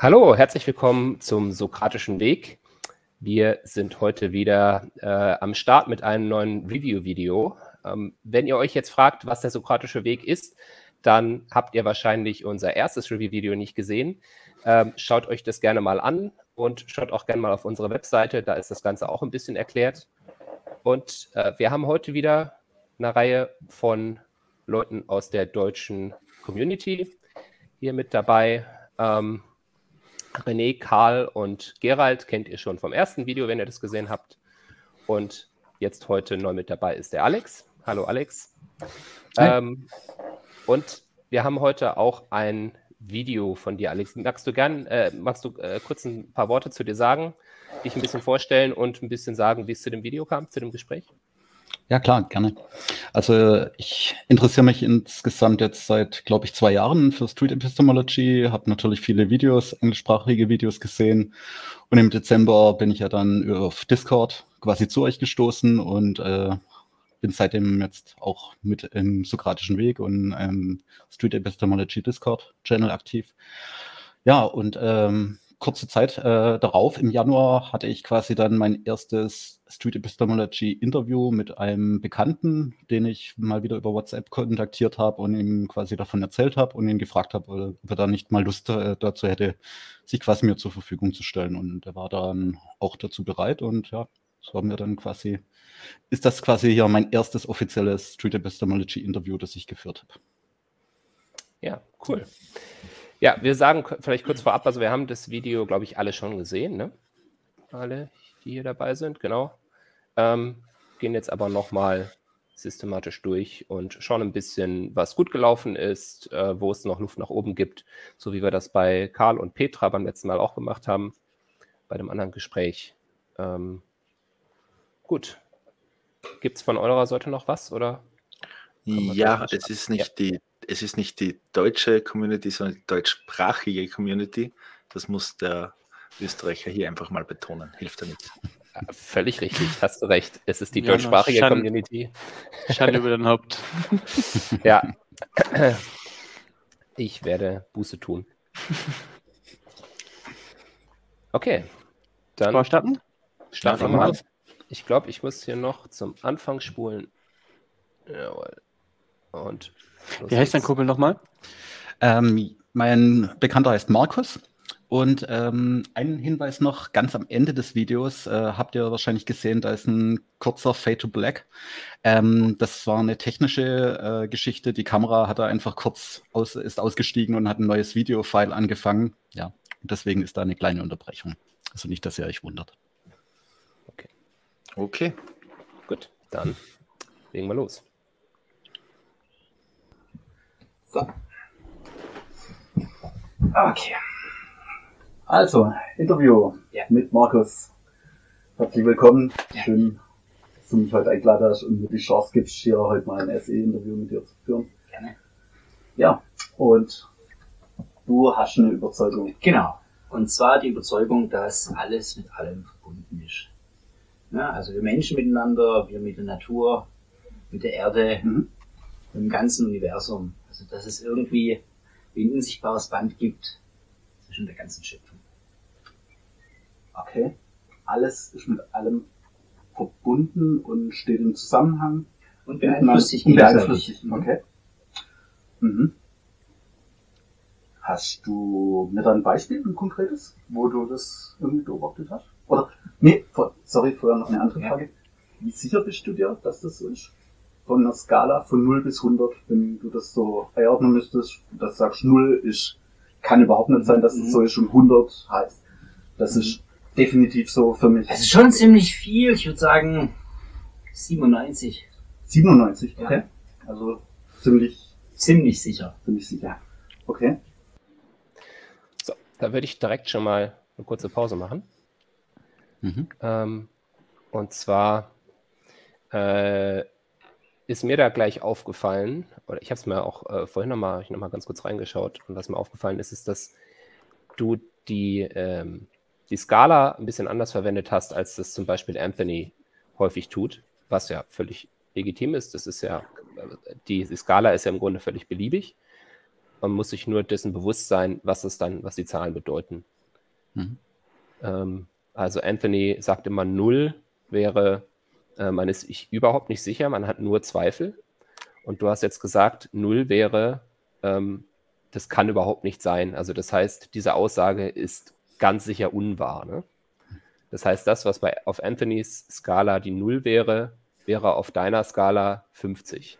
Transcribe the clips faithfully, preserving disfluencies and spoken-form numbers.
Hallo, herzlich willkommen zum Sokratischen Weg. Wir sind heute wieder äh, am Start mit einem neuen Review-Video. Ähm, wenn ihr euch jetzt fragt, was der Sokratische Weg ist, dann habt ihr wahrscheinlich unser erstes Review-Video nicht gesehen. Ähm, schaut euch das gerne mal an und schaut auch gerne mal auf unsere Webseite, da ist das Ganze auch ein bisschen erklärt. Und äh, wir haben heute wieder eine Reihe von Leuten aus der deutschen Community hier mit dabei. Ähm, René, Karl und Gerald kennt ihr schon vom ersten Video, wenn ihr das gesehen habt. Und jetzt heute neu mit dabei ist der Alex. Hallo Alex. Ähm, und wir haben heute auch ein Video von dir, Alex. Magst du gern, äh, magst du äh, kurz ein paar Worte zu dir sagen, dich ein bisschen vorstellen und ein bisschen sagen, wie es zu dem Video kam, zu dem Gespräch? Ja, klar, gerne. Also ich interessiere mich insgesamt jetzt seit, glaube ich, zwei Jahren für Street Epistemology, habe natürlich viele Videos, englischsprachige Videos gesehen und im Dezember bin ich ja dann auf Discord quasi zu euch gestoßen und äh, bin seitdem jetzt auch mit im Sokratischen Weg und im Street Epistemology Discord-Channel aktiv. Ja, und ähm, kurze Zeit äh, darauf, im Januar, hatte ich quasi dann mein erstes Street Epistemology Interview mit einem Bekannten, den ich mal wieder über WhatsApp kontaktiert habe und ihm quasi davon erzählt habe und ihn gefragt habe, ob er da nicht mal Lust dazu hätte, sich quasi mir zur Verfügung zu stellen. Und er war dann auch dazu bereit und ja, so haben wir dann quasi, ist das quasi ja mein erstes offizielles Street Epistemology Interview, das ich geführt habe. Ja, cool. Ja, wir sagen vielleicht kurz vorab, also wir haben das Video, glaube ich, alle schon gesehen, ne? Alle, die hier dabei sind, genau. Ähm, gehen jetzt aber nochmal systematisch durch und schauen ein bisschen, was gut gelaufen ist, äh, wo es noch Luft nach oben gibt, so wie wir das bei Karl und Petra beim letzten Mal auch gemacht haben, bei dem anderen Gespräch. Ähm, gut. Gibt es von eurer Seite noch was, oder? Ja, es ist nicht die, es ist nicht die deutsche Community, sondern die deutschsprachige Community. Das muss der Österreicher hier einfach mal betonen, hilft damit. Ja, völlig richtig, hast du recht. Es ist die ja, deutschsprachige Schande, Community. Schande über den Haupt. Ja. Ich werde Buße tun. Okay. Dann War starten? Starten wir mal. Ich glaube, ich muss hier noch zum Anfang spulen. Jawohl. Und wie heißt dein Kumpel nochmal? Ähm, mein Bekannter heißt Markus. Und ähm, einen Hinweis noch, ganz am Ende des Videos äh, habt ihr wahrscheinlich gesehen, da ist ein kurzer Fade to Black. Ähm, das war eine technische äh, Geschichte, die Kamera hat da einfach kurz, aus, ist ausgestiegen und hat ein neues Videofile angefangen. Ja, und deswegen ist da eine kleine Unterbrechung. Also nicht, dass ihr euch wundert. Okay, okay. Gut, dann legen wir los. So. Okay. Also, Interview ja. mit Markus. Herzlich willkommen. Ja. Schön, dass du mich heute eingeladen hast und mir die Chance gibst, hier heute mal ein S E-Interview mit dir zu führen. Gerne. Ja, und du hast eine Überzeugung. Genau. Und zwar die Überzeugung, dass alles mit allem verbunden ist. Ja, also wir Menschen miteinander, wir mit der Natur, mit der Erde, mhm. mit dem ganzen Universum. Also dass es irgendwie ein unsichtbares Band gibt zwischen der ganzen Schöpfung. Okay, alles ist mit allem verbunden und steht im Zusammenhang und beeinflusst sich gegenseitig. Okay. Mhm. Hast du mir da ein Beispiel, ein konkretes, wo du das irgendwie beobachtet hast? Oder, nee, vor, sorry, vorher noch eine andere Frage. Ja. Wie sicher bist du dir, dass das so ist? Von einer Skala von null bis hundert, wenn du das so einordnen müsstest, dass du sagst, null ist, kann überhaupt nicht sein, dass es mhm. das so ist und hundert heißt, das mhm. ist definitiv so für mich. Das ist schon ziemlich viel. Ich würde sagen siebenundneunzig. siebenundneunzig? Okay. Ja. Also ziemlich... Ziemlich sicher. Ziemlich sicher. Okay. So, da würde ich direkt schon mal eine kurze Pause machen. Mhm. Ähm, und zwar äh, ist mir da gleich aufgefallen, oder ich habe es mir auch äh, vorhin nochmal noch mal ganz kurz reingeschaut, und was mir aufgefallen ist, ist, dass du die... Ähm, die Skala ein bisschen anders verwendet hast, als das zum Beispiel Anthony häufig tut, was ja völlig legitim ist. Das ist ja, die, die Skala ist ja im Grunde völlig beliebig. Man muss sich nur dessen bewusst sein, was es dann, was die Zahlen bedeuten. Mhm. Ähm, also Anthony sagt immer, null wäre, äh, man ist sich überhaupt nicht sicher, man hat nur Zweifel. Und du hast jetzt gesagt, null wäre, ähm, das kann überhaupt nicht sein. Also das heißt, diese Aussage ist ganz sicher unwahr. Ne? Das heißt, das, was bei, auf Anthonys Skala die null wäre, wäre auf deiner Skala fünfzig.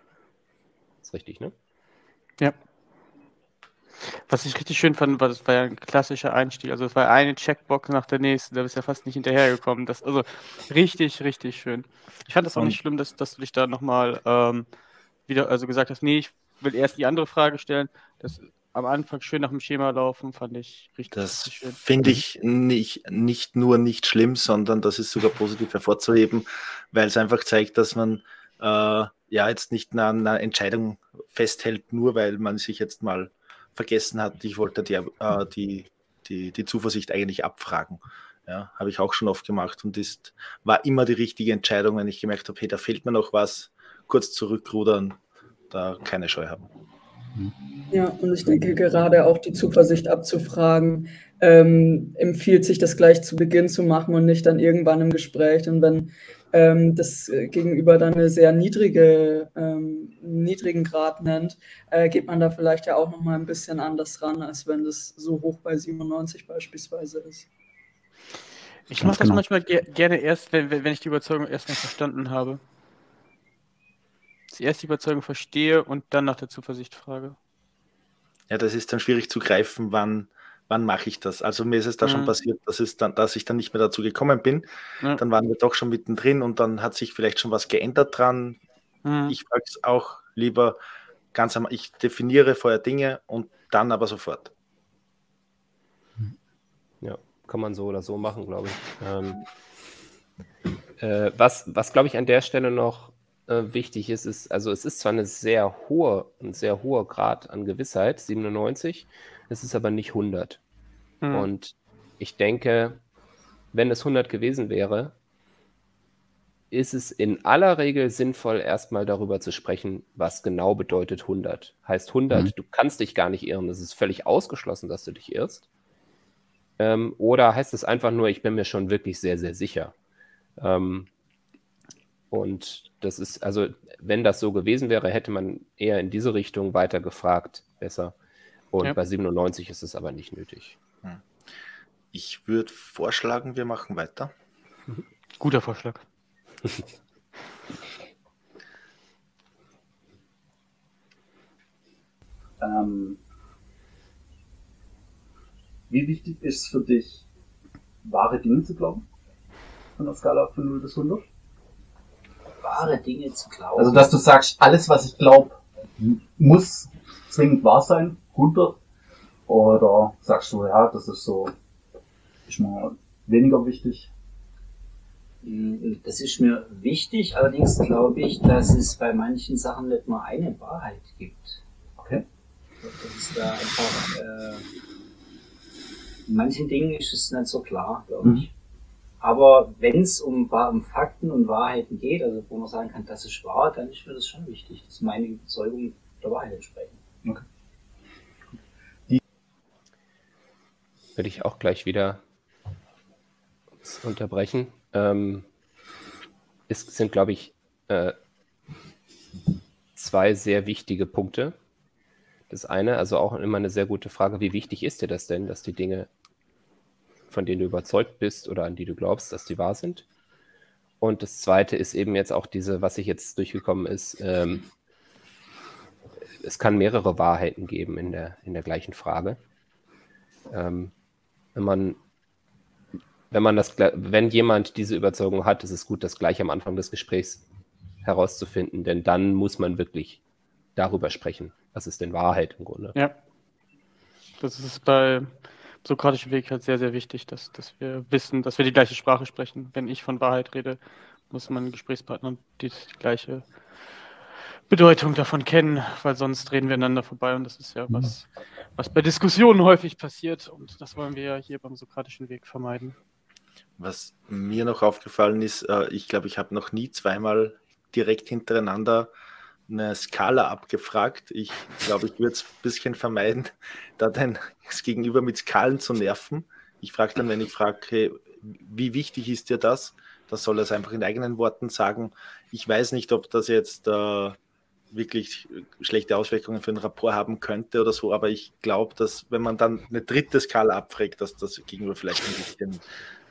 Ist richtig, ne? Ja. Was ich richtig schön fand, war, das war ja ein klassischer Einstieg. Also es war eine Checkbox nach der nächsten, da bist du ja fast nicht hinterhergekommen. Das, also richtig, richtig schön. Ich fand das auch nicht schlimm, dass, dass du dich da nochmal ähm, wieder also gesagt hast, nee, ich will erst die andere Frage stellen. Das am Anfang schön nach dem Schema laufen, fand ich richtig, das richtig schön. Das finde ich nicht, nicht nur nicht schlimm, sondern das ist sogar positiv hervorzuheben, weil es einfach zeigt, dass man äh, ja jetzt nicht an einer Entscheidung festhält, nur weil man sich jetzt mal vergessen hat, ich wollte die, äh, die, die, die Zuversicht eigentlich abfragen. Ja, habe ich auch schon oft gemacht und ist, war immer die richtige Entscheidung, wenn ich gemerkt habe, hey, da fehlt mir noch was, kurz zurückrudern, da keine Scheu haben. Ja, und ich denke, gerade auch die Zuversicht abzufragen, ähm, empfiehlt sich, das gleich zu Beginn zu machen und nicht dann irgendwann im Gespräch. Und wenn ähm, das Gegenüber dann eine sehr niedrige, ähm, niedrigen Grad nennt, äh, geht man da vielleicht ja auch nochmal ein bisschen anders ran, als wenn das so hoch bei siebenundneunzig beispielsweise ist. Ich mache das manchmal ge gerne erst, wenn, wenn ich die Überzeugung erstmal verstanden habe. Zuerst die Überzeugung verstehe und dann nach der Zuversicht frage. Ja, das ist dann schwierig zu greifen, wann, wann mache ich das. Also mir ist es da mhm. schon passiert, dass, es dann, dass ich dann nicht mehr dazu gekommen bin. Mhm. Dann waren wir doch schon mittendrin und dann hat sich vielleicht schon was geändert dran. Mhm. Ich frage es auch lieber ganz am, ich definiere vorher Dinge und dann aber sofort. Ja, kann man so oder so machen, glaube ich. Ähm, äh, was, was glaube ich an der Stelle noch wichtig ist, ist, also es ist zwar eine sehr hohe, ein sehr hoher Grad an Gewissheit, siebenundneunzig, es ist aber nicht hundert. Hm. Und ich denke, wenn es hundert gewesen wäre, ist es in aller Regel sinnvoll, erstmal darüber zu sprechen, was genau bedeutet hundert. Heißt hundert, hm. du kannst dich gar nicht irren, es ist völlig ausgeschlossen, dass du dich irrst. Ähm, oder heißt es einfach nur, ich bin mir schon wirklich sehr, sehr sicher. Ähm, und das ist, also wenn das so gewesen wäre, hätte man eher in diese Richtung weiter gefragt, besser. Und ja. bei siebenundneunzig ist es aber nicht nötig. Ich würde vorschlagen, wir machen weiter. Guter Vorschlag. ähm, wie wichtig ist für dich, wahre Dinge zu glauben? Von der Skala von null bis hundert? Wahre Dinge zu glauben. Also, dass du sagst, alles, was ich glaube, muss zwingend wahr sein, hundert. Oder sagst du, ja, das ist so, ist mir weniger wichtig? Das ist mir wichtig, allerdings glaube ich, dass es bei manchen Sachen nicht nur eine Wahrheit gibt. Okay. Das ist da einfach, äh, in manchen Dingen ist es nicht so klar, glaube ich. Mhm. Aber wenn es um, um Fakten und Wahrheiten geht, also wo man sagen kann, das ist wahr, dann ist mir das schon wichtig, dass meine Überzeugungen der Wahrheit entsprechen. Okay. Die würde ich auch gleich wieder unterbrechen. Ähm, es sind, glaube ich, äh, zwei sehr wichtige Punkte. Das eine, also auch immer eine sehr gute Frage, wie wichtig ist dir das denn, dass die Dinge, von denen du überzeugt bist oder an die du glaubst, dass die wahr sind. Und das Zweite ist eben jetzt auch diese, was ich jetzt durchgekommen ist, ähm, es kann mehrere Wahrheiten geben in der, in der gleichen Frage. Ähm, wenn man, wenn man das, wenn jemand diese Überzeugung hat, ist es gut, das gleich am Anfang des Gesprächs herauszufinden, denn dann muss man wirklich darüber sprechen. Was ist denn Wahrheit im Grunde? Ja, das ist bei Sokratischen Weg halt sehr, sehr wichtig, dass, dass wir wissen, dass wir die gleiche Sprache sprechen. Wenn ich von Wahrheit rede, muss mein Gesprächspartner die, die gleiche Bedeutung davon kennen, weil sonst reden wir einander vorbei und das ist ja was, was bei Diskussionen häufig passiert und das wollen wir ja hier beim Sokratischen Weg vermeiden. Was mir noch aufgefallen ist, ich glaube, ich habe noch nie zweimal direkt hintereinander eine Skala abgefragt. Ich glaube, ich würde es ein bisschen vermeiden, da dein Gegenüber mit Skalen zu nerven. Ich frage dann, wenn ich frage, hey, wie wichtig ist dir das? Das soll er es einfach in eigenen Worten sagen. Ich weiß nicht, ob das jetzt äh, wirklich schlechte Auswirkungen für den Rapport haben könnte oder so, aber ich glaube, dass wenn man dann eine dritte Skala abfragt, dass das Gegenüber vielleicht ein bisschen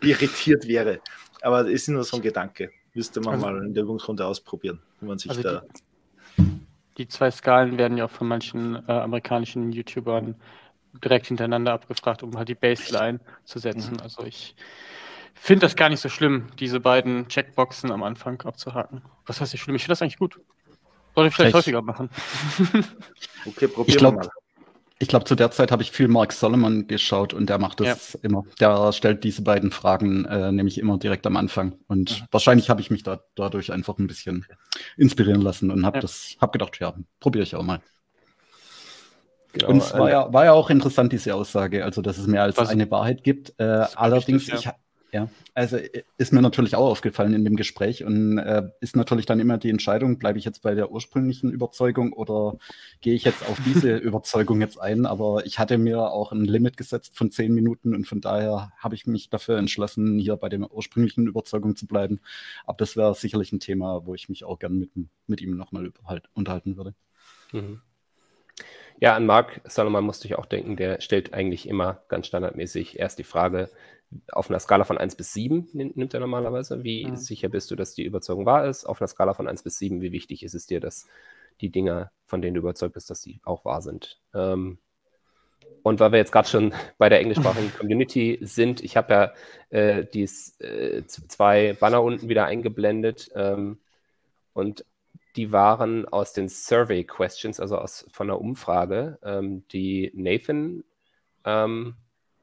irritiert wäre. Aber es ist nur so ein Gedanke. Müsste man also, mal in der Übungsrunde ausprobieren, wenn man sich also da... Die, die zwei Skalen werden ja auch von manchen äh, amerikanischen YouTubern direkt hintereinander abgefragt, um halt die Baseline zu setzen. Mhm. Also ich... finde das gar nicht so schlimm, diese beiden Checkboxen am Anfang abzuhaken. Was heißt nicht schlimm? Ich finde das eigentlich gut. Sollte ich vielleicht Echt? häufiger machen. Okay, probieren wir mal. Ich glaube, zu der Zeit habe ich viel Mark Solomon geschaut und der macht das ja. immer. Der stellt diese beiden Fragen äh, nämlich immer direkt am Anfang. Und mhm. wahrscheinlich habe ich mich da, dadurch einfach ein bisschen inspirieren lassen und habe ja. hab gedacht, ja, probiere ich auch mal. Genau, und es äh, war, ja, war ja auch interessant, diese Aussage, also dass es mehr als was, eine Wahrheit gibt. Äh, allerdings, richtig, ja. ich Ja, also ist mir natürlich auch aufgefallen in dem Gespräch und äh, ist natürlich dann immer die Entscheidung, bleibe ich jetzt bei der ursprünglichen Überzeugung oder gehe ich jetzt auf diese Überzeugung jetzt ein, aber ich hatte mir auch ein Limit gesetzt von zehn Minuten und von daher habe ich mich dafür entschlossen, hier bei der ursprünglichen Überzeugung zu bleiben, aber das wäre sicherlich ein Thema, wo ich mich auch gern mit, mit ihm nochmal unterhalten würde. Mhm. Ja, an Mark Solomon musste ich auch denken, der stellt eigentlich immer ganz standardmäßig erst die Frage, auf einer Skala von eins bis sieben nimmt er normalerweise, wie ja. sicher bist du, dass die Überzeugung wahr ist? Auf einer Skala von eins bis sieben, wie wichtig ist es dir, dass die Dinger, von denen du überzeugt bist, dass die auch wahr sind? Ähm, und weil wir jetzt gerade schon bei der englischsprachigen Community sind, ich habe ja äh, die äh, zwei Banner unten wieder eingeblendet ähm, und die waren aus den Survey Questions, also aus, von der Umfrage, ähm, die Nathan ähm,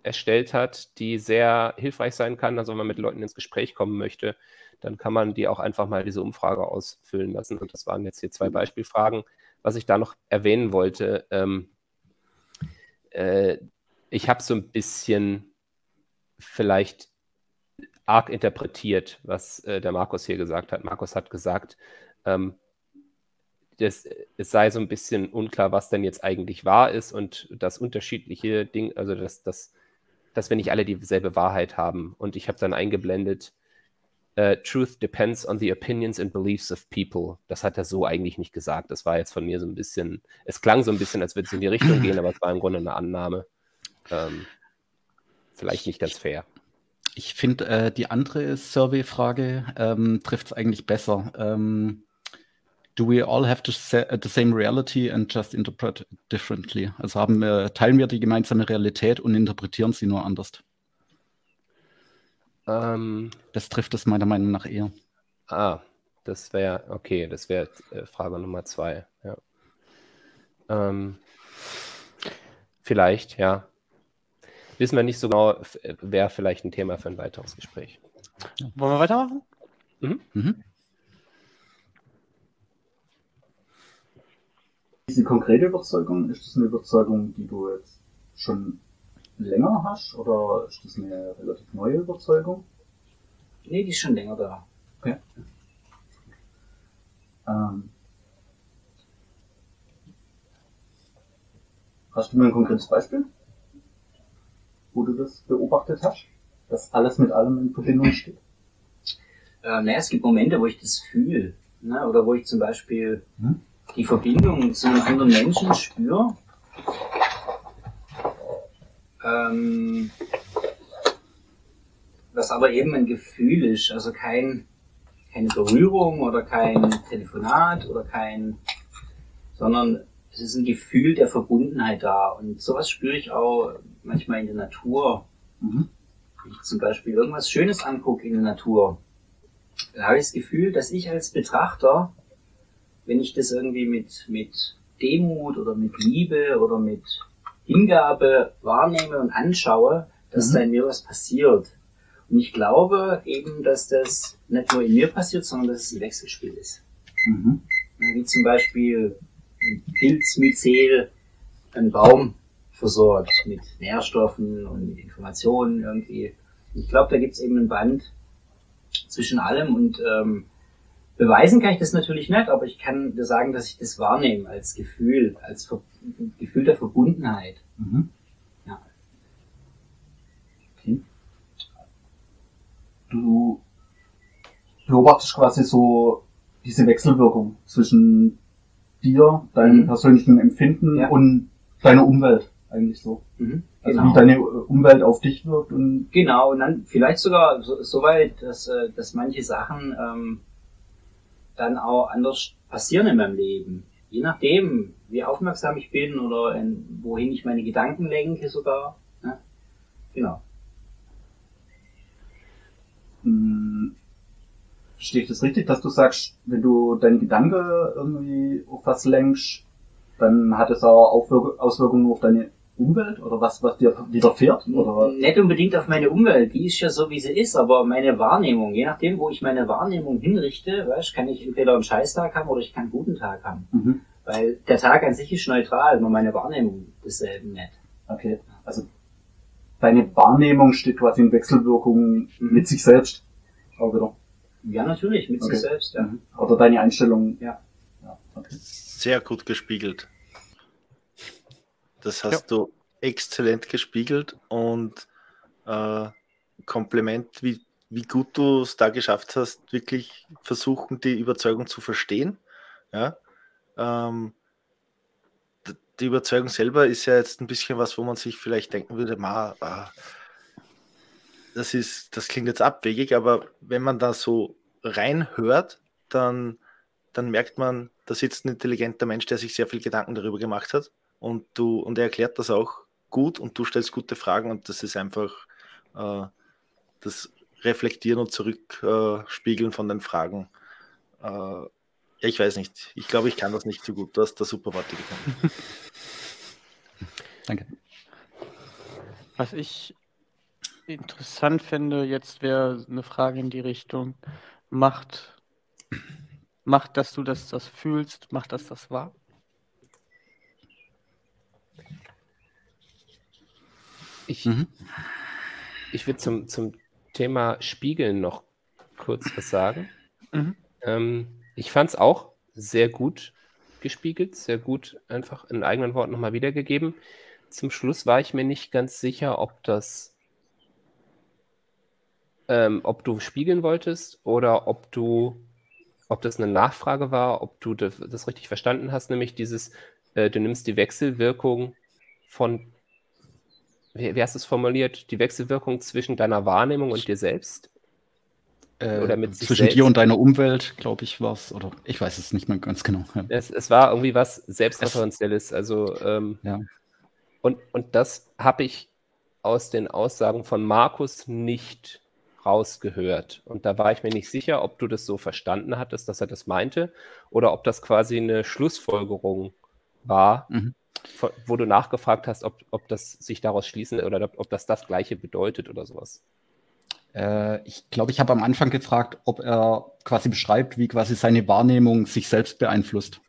erstellt hat, die sehr hilfreich sein kann. Also wenn man mit Leuten ins Gespräch kommen möchte, dann kann man die auch einfach mal diese Umfrage ausfüllen lassen. Und das waren jetzt hier zwei Beispielfragen. Was ich da noch erwähnen wollte, ähm, äh, ich habe so ein bisschen vielleicht arg interpretiert, was äh, der Markus hier gesagt hat. Markus hat gesagt, ähm, Das, es sei so ein bisschen unklar, was denn jetzt eigentlich wahr ist und das unterschiedliche Ding, also dass, dass, dass wir nicht alle dieselbe Wahrheit haben. Und ich habe dann eingeblendet, uh, Truth depends on the opinions and beliefs of people. Das hat er so eigentlich nicht gesagt. Das war jetzt von mir so ein bisschen, es klang so ein bisschen, als würde es in die Richtung gehen, aber es war im Grunde eine Annahme. Ähm, vielleicht nicht ganz fair. Ich finde, äh, die andere Survey-Frage ähm, trifft es eigentlich besser. Ähm Do we all have the same reality and just interpret it differently? Also haben wir, teilen wir die gemeinsame Realität und interpretieren sie nur anders. Um, das trifft es meiner Meinung nach eher. Ah, das wäre, okay, das wäre äh, Frage Nummer zwei. Ja. Ähm, vielleicht, ja. Wissen wir nicht so genau, wäre vielleicht ein Thema für ein weiteres Gespräch. Wollen wir weitermachen? Mhm. Mhm. Diese konkrete Überzeugung, ist das eine Überzeugung, die du jetzt schon länger hast, oder ist das eine relativ neue Überzeugung? Nee, die ist schon länger da. Okay. Ähm, hast du mir ein konkretes Beispiel, wo du das beobachtet hast, dass alles mit allem in Verbindung steht? Äh, naja, es gibt Momente, wo ich das fühle, ne? Oder wo ich zum Beispiel... Hm? die Verbindung zu einem anderen Menschen spüre, ähm, was aber eben ein Gefühl ist, also kein, keine Berührung oder kein Telefonat oder kein, sondern es ist ein Gefühl der Verbundenheit da und sowas spüre ich auch manchmal in der Natur. Mhm. Wenn ich zum Beispiel irgendwas Schönes angucke in der Natur, dann habe ich das Gefühl, dass ich als Betrachter, wenn ich das irgendwie mit, mit Demut oder mit Liebe oder mit Hingabe wahrnehme und anschaue, dass mhm. da in mir was passiert. Und ich glaube eben, dass das nicht nur in mir passiert, sondern dass es ein Wechselspiel ist. Mhm. Wie zum Beispiel ein Pilz mit Seele einen Baum versorgt mit Nährstoffen und mit Informationen irgendwie. Ich glaube, da gibt es eben ein Band zwischen allem und ähm, Beweisen kann ich das natürlich nicht, aber ich kann sagen, dass ich das wahrnehme als Gefühl, als Ver Gefühl der Verbundenheit. Mhm. Ja. Okay. Du beobachtest quasi so diese Wechselwirkung zwischen dir, deinem mhm. persönlichen Empfinden ja. und deiner Umwelt eigentlich so. Mhm. Also genau. Wie deine Umwelt auf dich wirkt. Und genau, und dann vielleicht sogar so, so weit, dass, dass manche Sachen ähm, dann auch anders passieren in meinem Leben. Je nachdem, wie aufmerksam ich bin oder in, wohin ich meine Gedanken lenke sogar. Ne? Genau. Hm. Verstehe ich das richtig, dass du sagst, wenn du deine Gedanken irgendwie auf was lenkst, dann hat es auch Auswirkungen auf deine Umwelt oder was, was dir widerfährt? Oder? Nicht unbedingt auf meine Umwelt, die ist ja so, wie sie ist, aber meine Wahrnehmung, je nachdem, wo ich meine Wahrnehmung hinrichte, weißt, kann ich entweder einen Scheißtag haben oder ich kann einen guten Tag haben. Mhm. Weil der Tag an sich ist neutral, nur meine Wahrnehmung desselben nicht. Okay, also deine Wahrnehmung steht quasi in Wechselwirkung mit sich selbst, auch wieder. Ja, natürlich, mit okay. sich selbst, ja. Oder deine Einstellung. Ja. Ja, okay. Sehr gut gespiegelt. Das hast ja. du exzellent gespiegelt und äh, Kompliment, wie, wie gut du es da geschafft hast, wirklich versuchen, die Überzeugung zu verstehen. Ja? Ähm, die Überzeugung selber ist ja jetzt ein bisschen was, wo man sich vielleicht denken würde, ma, ah, Das, ist, das klingt jetzt abwegig, aber wenn man da so reinhört, dann, dann merkt man, da sitzt ein intelligenter Mensch, der sich sehr viel Gedanken darüber gemacht hat und, du, und er erklärt das auch gut und du stellst gute Fragen und das ist einfach äh, das Reflektieren und Zurückspiegeln von den Fragen. Äh, ja, ich weiß nicht, ich glaube, ich kann das nicht so gut, du hast da super Worte gefunden. Danke. Was ich interessant finde, jetzt wäre eine Frage in die Richtung, macht, macht, dass du das, das fühlst, macht, dass das wahr? Ich, mhm. ich würde zum, zum Thema Spiegeln noch kurz was sagen. Mhm. Ähm, ich fand es auch sehr gut gespiegelt, sehr gut einfach in eigenen Worten nochmal wiedergegeben. Zum Schluss war ich mir nicht ganz sicher, ob das Ähm, ob du spiegeln wolltest oder ob du, ob das eine Nachfrage war, ob du das, das richtig verstanden hast, nämlich dieses, äh, du nimmst die Wechselwirkung von, wie, wie hast du es formuliert, die Wechselwirkung zwischen deiner Wahrnehmung und dir selbst? Äh, oder mit sich zwischen selbst. Dir und deiner Umwelt, glaube ich, war es, oder ich weiß es nicht mehr ganz genau. Ja. Es, es war irgendwie was Selbstreferenzielles, also ähm, ja. und, und das habe ich aus den Aussagen von Markus nicht rausgehört. Und da war ich mir nicht sicher, ob du das so verstanden hattest, dass er das meinte, oder ob das quasi eine Schlussfolgerung war, mhm. von, wo du nachgefragt hast, ob, ob das sich daraus schließen oder ob das das Gleiche bedeutet oder sowas. Äh, ich glaube, ich habe am Anfang gefragt, ob er quasi beschreibt, wie quasi seine Wahrnehmung sich selbst beeinflusst.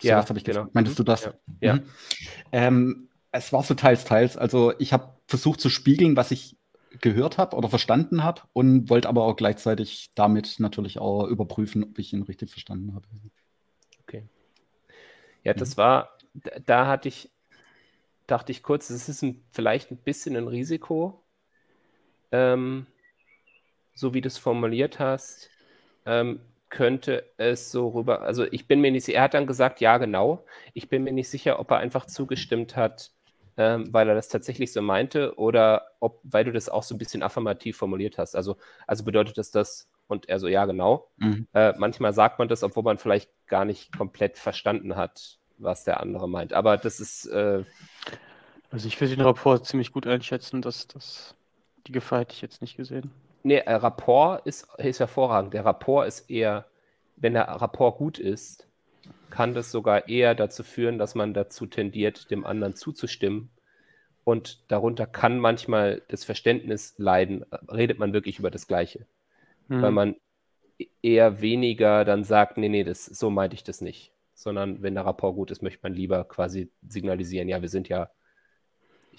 So ja, was habe ich genau. gesagt. Meintest du das? Ja. ja. Mhm. Ähm, es war so teils, teils. Also ich habe versucht zu spiegeln, was ich gehört habe oder verstanden habe und wollte aber auch gleichzeitig damit natürlich auch überprüfen, ob ich ihn richtig verstanden habe. Okay. Ja, das war, da hatte ich, dachte ich kurz, es ist ein, vielleicht ein bisschen ein Risiko, ähm, so wie du es formuliert hast, ähm, könnte es so rüber, also ich bin mir nicht sicher, er hat dann gesagt, ja genau, ich bin mir nicht sicher, ob er einfach zugestimmt hat, weil er das tatsächlich so meinte oder ob, weil du das auch so ein bisschen affirmativ formuliert hast. Also, also bedeutet das das? Und er so, ja, genau. Mhm. Äh, manchmal sagt man das, obwohl man vielleicht gar nicht komplett verstanden hat, was der andere meint. Aber das ist... Äh, also ich würde den Rapport ziemlich gut einschätzen, dass, dass die Gefahr hätte ich jetzt nicht gesehen. Nee, äh, Rapport ist, ist hervorragend. Der Rapport ist eher, wenn der Rapport gut ist, kann das sogar eher dazu führen, dass man dazu tendiert, dem anderen zuzustimmen. Und darunter kann manchmal das Verständnis leiden, redet man wirklich über das Gleiche. Mhm. Weil man eher weniger dann sagt, nee, nee, das, so meinte ich das nicht. Sondern wenn der Rapport gut ist, möchte man lieber quasi signalisieren, ja, wir sind ja,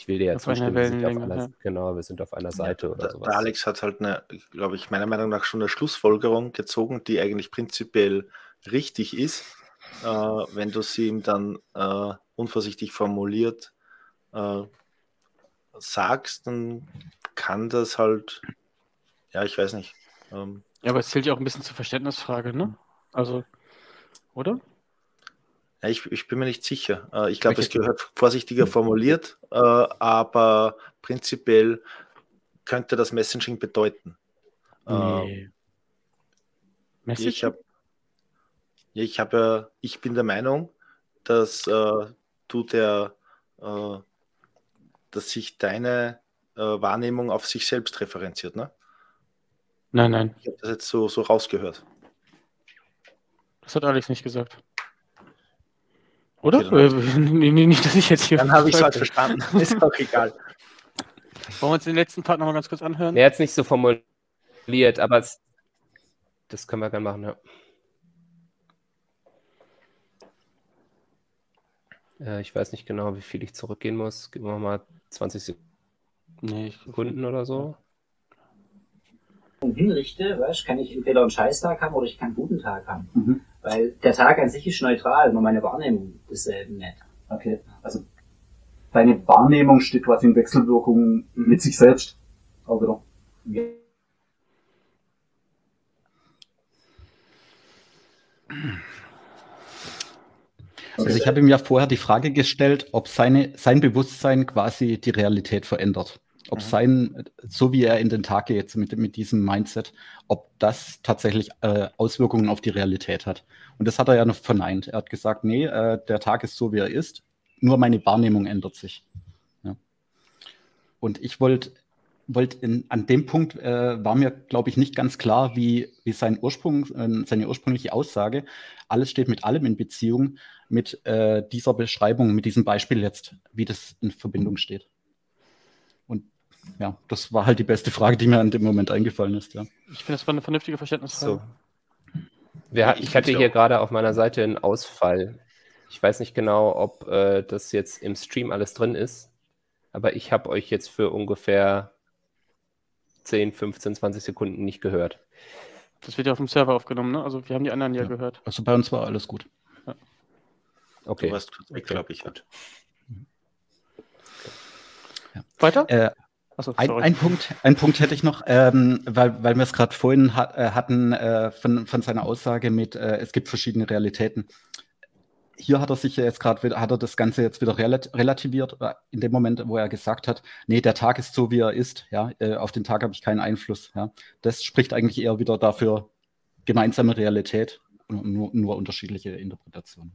ich will dir ja zustimmen, wir sind, auf einer, ja. genau, wir sind auf einer Seite ja, oder da, sowas. Der Alex hat halt, eine, glaube ich, meiner Meinung nach schon eine Schlussfolgerung gezogen, die eigentlich prinzipiell richtig ist, äh, wenn du sie ihm dann äh, unvorsichtig formuliert äh, sagst, dann kann das halt, ja, ich weiß nicht. Ähm, ja, aber es zählt ja auch ein bisschen zur Verständnisfrage, ne? Also, oder? Ja, ich, ich bin mir nicht sicher. Äh, ich glaube, es gehört vorsichtiger formuliert, äh, aber prinzipiell könnte das Messaging bedeuten. Nee. Ähm, Messaging? Ich hab, ja, ich, hab, äh, ich bin der Meinung, dass äh, du der, äh, dass sich deine äh, Wahrnehmung auf sich selbst referenziert, ne? Nein, nein. Ich habe das jetzt so, so rausgehört. Das hat Alex nicht gesagt. Oder? Okay, nee, nee, nicht, dass ich jetzt hier... Dann habe ich es halt verstanden. Ist doch egal. Wollen wir uns den letzten Part nochmal ganz kurz anhören? Er hat es nicht so formuliert, aber es, das können wir gerne machen, ja. Äh, ich weiß nicht genau, wie viel ich zurückgehen muss. Geben wir mal zwanzig Sekunden oder so. Hinrichte, weißt, kann ich entweder einen Scheißtag haben oder ich kann einen guten Tag haben. Mhm. Weil der Tag an sich ist neutral, nur meine Wahrnehmung desselben nicht. Okay, also deine Wahrnehmung steht quasi in Wechselwirkung mit sich selbst. Auch wieder. Ja. Also ich habe ihm ja vorher die Frage gestellt, ob seine, sein Bewusstsein quasi die Realität verändert. Ob sein, so wie er in den Tag geht, mit, mit diesem Mindset, ob das tatsächlich äh, Auswirkungen auf die Realität hat. Und das hat er ja noch verneint. Er hat gesagt, nee, äh, der Tag ist so, wie er ist, nur meine Wahrnehmung ändert sich. Ja. Und ich wollte, wollt an dem Punkt äh, war mir, glaube ich, nicht ganz klar, wie, wie sein Ursprung, äh, seine ursprüngliche Aussage, alles steht mit allem in Beziehung, mit äh, dieser Beschreibung, mit diesem Beispiel jetzt, wie das in Verbindung steht. Ja, das war halt die beste Frage, die mir an dem Moment eingefallen ist. Ja. Ich finde, das war eine vernünftige Verständnisfrage. So. Wir, ich hatte hier gerade auf meiner Seite einen Ausfall. Ich weiß nicht genau, ob äh, das jetzt im Stream alles drin ist, aber ich habe euch jetzt für ungefähr zehn, fünfzehn, zwanzig Sekunden nicht gehört. Das wird ja auf dem Server aufgenommen, ne? Also wir haben die anderen ja, ja gehört. Also bei uns war alles gut. Ja. Okay. Du warst kurz weg, glaube ich. Gut. Ja. Weiter? Äh, So, ein, ein, Punkt, ein Punkt hätte ich noch, ähm, weil, weil wir es gerade vorhin hat, äh, hatten äh, von, von seiner Aussage mit, äh, es gibt verschiedene Realitäten. Hier hat er sich jetzt gerade, hat er das Ganze jetzt wieder relativiert, in dem Moment, wo er gesagt hat, nee, der Tag ist so, wie er ist, ja, äh, auf den Tag habe ich keinen Einfluss. Ja. Das spricht eigentlich eher wieder dafür, gemeinsame Realität und nur, nur unterschiedliche Interpretationen.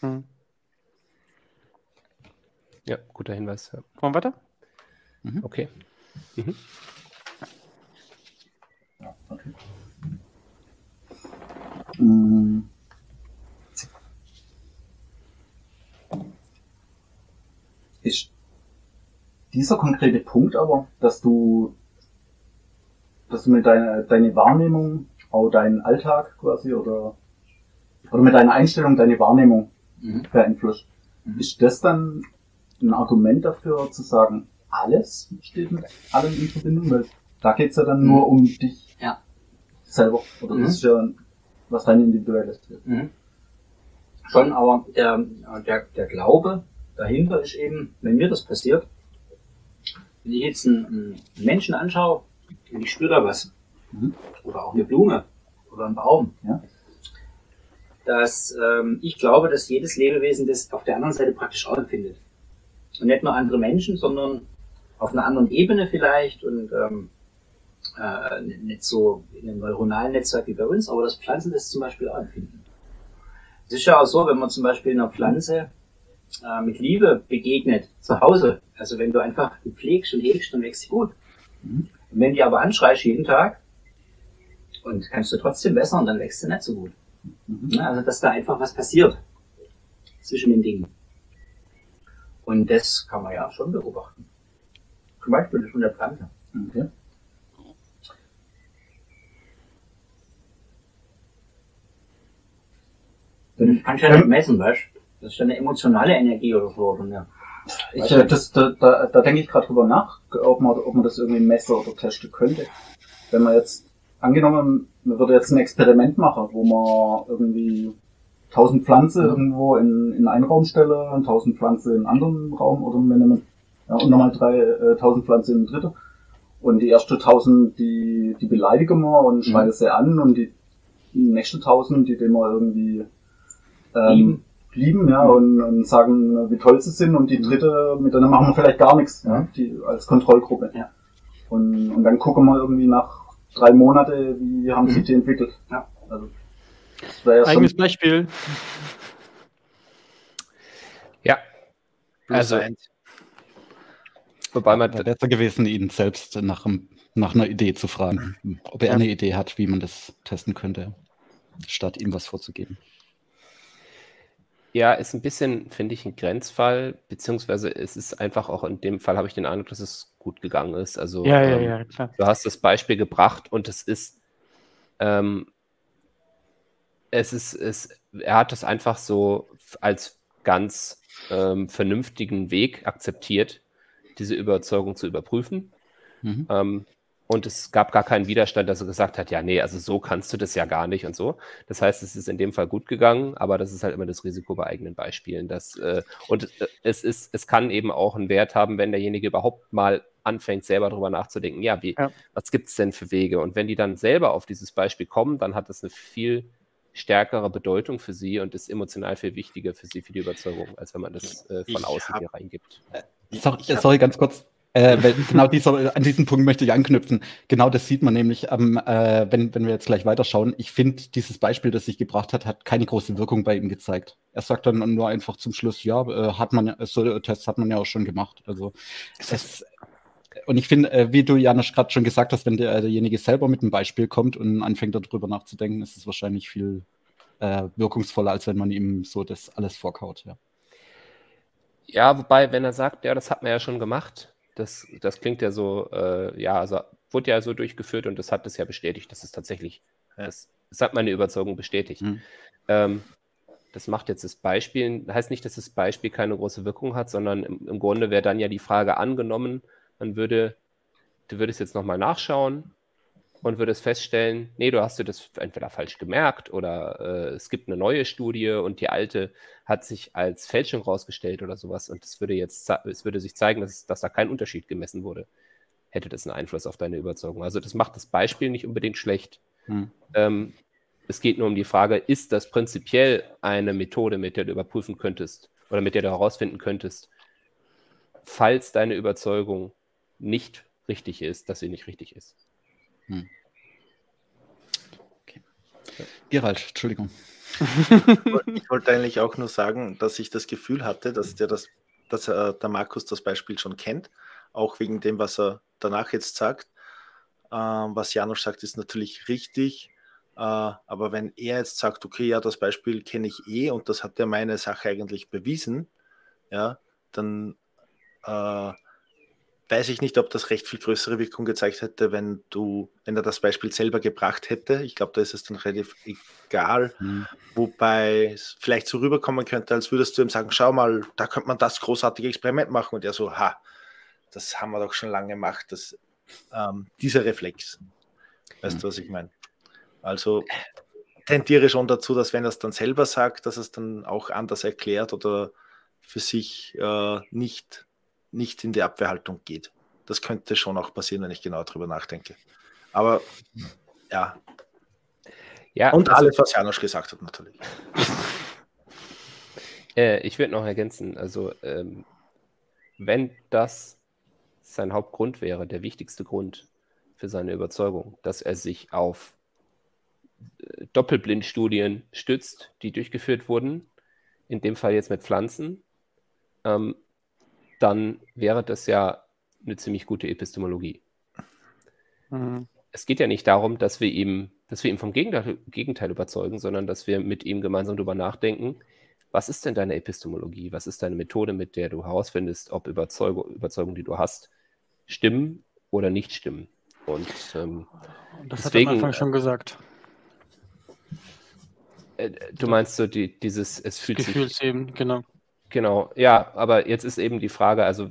Hm. Ja, guter Hinweis. Ja. Kommen wir weiter? Okay. Mhm. Ja, okay. Mhm. Ist dieser konkrete Punkt aber, dass du, dass du mit deiner deine Wahrnehmung, auch deinen Alltag quasi oder, oder mit deiner Einstellung deine Wahrnehmung mhm. beeinflusst, mhm. ist das dann ein Argument dafür zu sagen, alles steht mit allem in Verbindung, weil da geht es ja dann mhm. nur um dich ja. selber. Oder mhm. das ist ja was rein individuelles. Mhm. Schon, aber der, der, der Glaube dahinter ist eben, wenn mir das passiert, wenn ich jetzt einen, einen Menschen anschaue und ich spüre da was, mhm. oder auch eine Blume oder einen Baum, ja. dass ähm, ich glaube, dass jedes Lebewesen das auf der anderen Seite praktisch auch empfindet. Und nicht nur andere Menschen, sondern auf einer anderen Ebene vielleicht und ähm, äh, nicht so in einem neuronalen Netzwerk wie bei uns, aber das Pflanzen das zum Beispiel auch empfinden. Es ist ja auch so, wenn man zum Beispiel einer Pflanze äh, mit Liebe begegnet, zu Hause, also wenn du einfach die pflegst und hegst, dann wächst sie gut. Mhm. Und wenn die aber anschreist jeden Tag und kannst du trotzdem bessern, dann wächst sie nicht so gut. Mhm. Ja, also dass da einfach was passiert zwischen den Dingen. Und das kann man ja schon beobachten. Zum Beispiel von der Pflanze. Okay. Das kannst du ja nicht messen, weißt du? Das ist ja eine emotionale Energie oder so. Oder eine Ich, das, da da, da denke ich gerade drüber nach, ob man, ob man das irgendwie messen oder testen könnte. Wenn man jetzt, angenommen, man würde jetzt ein Experiment machen, wo man irgendwie tausend Pflanzen irgendwo in, in einen Raum stelle, tausend Pflanzen in einen anderen Raum, oder wenn man, ja, und nochmal dreitausend äh, Pflanzen in den dritten. Und die erste tausend, die, die beleidigen wir und schreien mhm. sie an, und die, die nächsten tausend, die dem wir irgendwie, ähm, lieben. lieben, ja, mhm. und, und sagen, wie toll sie sind, und die dritte, mit denen machen wir vielleicht gar nichts, ja, die, als Kontrollgruppe. Ja. Und, und dann gucken wir irgendwie nach drei Monate, wie haben mhm. sich die entwickelt. Ja. Also, das wäre ja eigenes schon Beispiel. Ja. Also, wobei man wäre besser gewesen, ihn selbst nach, nach einer Idee zu fragen, ob er eine Idee hat, wie man das testen könnte, statt ihm was vorzugeben. Ja, ist ein bisschen, finde ich, ein Grenzfall, beziehungsweise es ist einfach auch in dem Fall, habe ich den Eindruck, dass es gut gegangen ist. Also ja, ja, ähm, ja, klar. Du hast das Beispiel gebracht, und es ist, ähm, es ist, es, er hat das einfach so als ganz ähm, vernünftigen Weg akzeptiert, diese Überzeugung zu überprüfen. Mhm. Ähm, und es gab gar keinen Widerstand, dass er gesagt hat, ja, nee, also so kannst du das ja gar nicht und so. Das heißt, es ist in dem Fall gut gegangen, aber das ist halt immer das Risiko bei eigenen Beispielen. Dass, äh, und es, ist, es kann eben auch einen Wert haben, wenn derjenige überhaupt mal anfängt, selber darüber nachzudenken, ja, wie, ja. was gibt es denn für Wege? Und wenn die dann selber auf dieses Beispiel kommen, dann hat das eine viel stärkere Bedeutung für sie und ist emotional viel wichtiger für sie, für die Überzeugung, als wenn man das äh, von ich außen hier reingibt. Sorry, sorry, ganz kurz. Äh, genau dieser, an diesen Punkt möchte ich anknüpfen. Genau das sieht man nämlich, ähm, äh, wenn, wenn wir jetzt gleich weiterschauen. Ich finde, dieses Beispiel, das sich gebracht hat, hat keine große Wirkung bei ihm gezeigt. Er sagt dann nur einfach zum Schluss, ja, äh, hat man, so Tests hat man ja auch schon gemacht. Also es, und ich finde, äh, wie du, Janosch, gerade schon gesagt hast, wenn der, derjenige selber mit einem Beispiel kommt und anfängt, darüber nachzudenken, ist es wahrscheinlich viel äh, wirkungsvoller, als wenn man ihm so das alles vorkaut, ja. Ja, wobei, wenn er sagt, ja, das hat man ja schon gemacht, das, das klingt ja so, äh, ja, also wurde ja so durchgeführt, und das hat das ja bestätigt, das ist tatsächlich, das, das hat meine Überzeugung bestätigt. Mhm. Ähm, das macht jetzt das Beispiel, heißt nicht, dass das Beispiel keine große Wirkung hat, sondern im, im Grunde wäre dann ja die Frage angenommen, man würde, du würdest jetzt nochmal nachschauen und würdest feststellen, nee, du hast dir das entweder falsch gemerkt oder äh, es gibt eine neue Studie und die alte hat sich als Fälschung rausgestellt oder sowas, und es würde jetzt, es würde sich zeigen, dass, dass da kein Unterschied gemessen wurde. Hätte das einen Einfluss auf deine Überzeugung. Also das macht das Beispiel nicht unbedingt schlecht. Hm. Ähm, es geht nur um die Frage, ist das prinzipiell eine Methode, mit der du überprüfen könntest oder mit der du herausfinden könntest, falls deine Überzeugung nicht richtig ist, dass sie nicht richtig ist. Hm. Okay. Ja. Gerald, Entschuldigung. Ich wollte eigentlich auch nur sagen, dass ich das Gefühl hatte, dass der, das, dass er, der Markus das Beispiel schon kennt, auch wegen dem, was er danach jetzt sagt. Ähm, was Janosch sagt, ist natürlich richtig, äh, aber wenn er jetzt sagt, okay, ja, das Beispiel kenne ich eh und das hat ja meine Sache eigentlich bewiesen, ja, dann äh, weiß ich nicht, ob das recht viel größere Wirkung gezeigt hätte, wenn du, wenn er das Beispiel selber gebracht hätte. Ich glaube, da ist es dann relativ egal, mhm. wobei es vielleicht so rüberkommen könnte, als würdest du ihm sagen, schau mal, da könnte man das großartige Experiment machen, und er so, ha, das haben wir doch schon lange gemacht, das, ähm, dieser Reflex. Weißt mhm. du, was ich meine? Also tendiere schon dazu, dass wenn er es dann selber sagt, dass er es dann auch anders erklärt oder für sich äh, nicht nicht in die Abwehrhaltung geht. Das könnte schon auch passieren, wenn ich genau darüber nachdenke. Aber, ja. ja Und alles, was Janosch gesagt hat, natürlich. Äh, ich würde noch ergänzen, also, ähm, wenn das sein Hauptgrund wäre, der wichtigste Grund für seine Überzeugung, dass er sich auf äh, Doppelblindstudien stützt, die durchgeführt wurden, in dem Fall jetzt mit Pflanzen, ähm, dann wäre das ja eine ziemlich gute Epistemologie. Mhm. Es geht ja nicht darum, dass wir ihm, dass wir ihm vom Gegenteil, Gegenteil überzeugen, sondern dass wir mit ihm gemeinsam darüber nachdenken, was ist denn deine Epistemologie, was ist deine Methode, mit der du herausfindest, ob Überzeugungen, Überzeugung, die du hast, stimmen oder nicht stimmen. Und ähm, das deswegen, hat er am Anfang schon gesagt. Äh, du meinst so die, dieses, es fühlt sich... Gefühlsleben, genau. Genau, ja, aber jetzt ist eben die Frage, also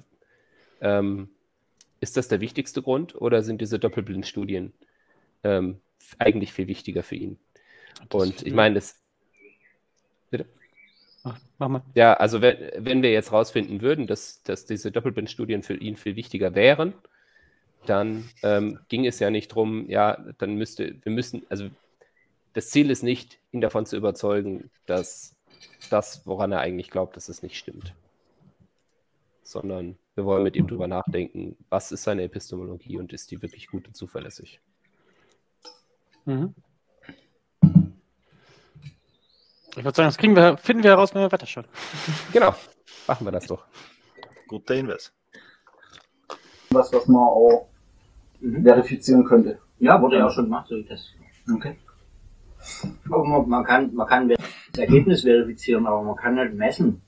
ähm, ist das der wichtigste Grund oder sind diese Doppelblindstudien ähm, eigentlich viel wichtiger für ihn? Das Und ich meine, das... Bitte? Ach, mach mal. Ja, also wenn, wenn wir jetzt rausfinden würden, dass, dass diese Doppelblindstudien für ihn viel wichtiger wären, dann ähm, ging es ja nicht drum, ja, dann müsste, wir müssen, also das Ziel ist nicht, ihn davon zu überzeugen, dass das, woran er eigentlich glaubt, dass es nicht stimmt. Sondern wir wollen mit ihm drüber nachdenken, was ist seine Epistemologie und ist die wirklich gut und zuverlässig? Mhm. Ich würde sagen, das kriegen wir, finden wir heraus, wenn wir weiterschauen. Genau, machen wir das doch. Guter Hinweis. Das, was man auch mhm. verifizieren könnte. Ja, wurde ja auch schon gemacht, so wie das. Okay. Aber man, man kann, man kann das Ergebnis verifizieren, aber man kann nicht messen,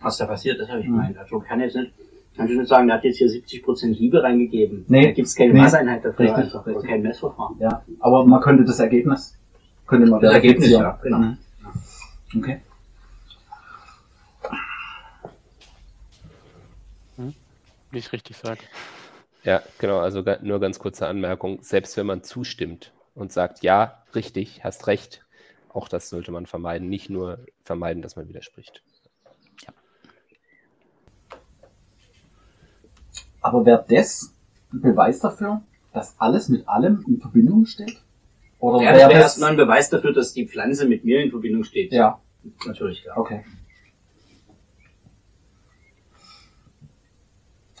was da passiert, das habe ich gemeint. Mhm. Also man kann jetzt nicht, kann ich nicht sagen, der hat jetzt hier siebzig Prozent Liebe reingegeben. Nee, da gibt es keine nee. Maßeinheit dafür, richtig, einfach, richtig. Kein Messverfahren. Ja, aber man könnte das Ergebnis, könnte man das Ergebnis, ja, genau. Mhm. Okay. Hm? Wie ich richtig sage. Ja, genau, also nur ganz kurze Anmerkung. Selbst wenn man zustimmt und sagt, ja, richtig, hast recht, auch das sollte man vermeiden. Nicht nur vermeiden, dass man widerspricht. Ja. Aber wäre das ein Beweis dafür, dass alles mit allem in Verbindung steht? Oder ja, das wäre erstmal ein Beweis dafür, dass die Pflanze mit mir in Verbindung steht. Ja. Natürlich, klar. Okay.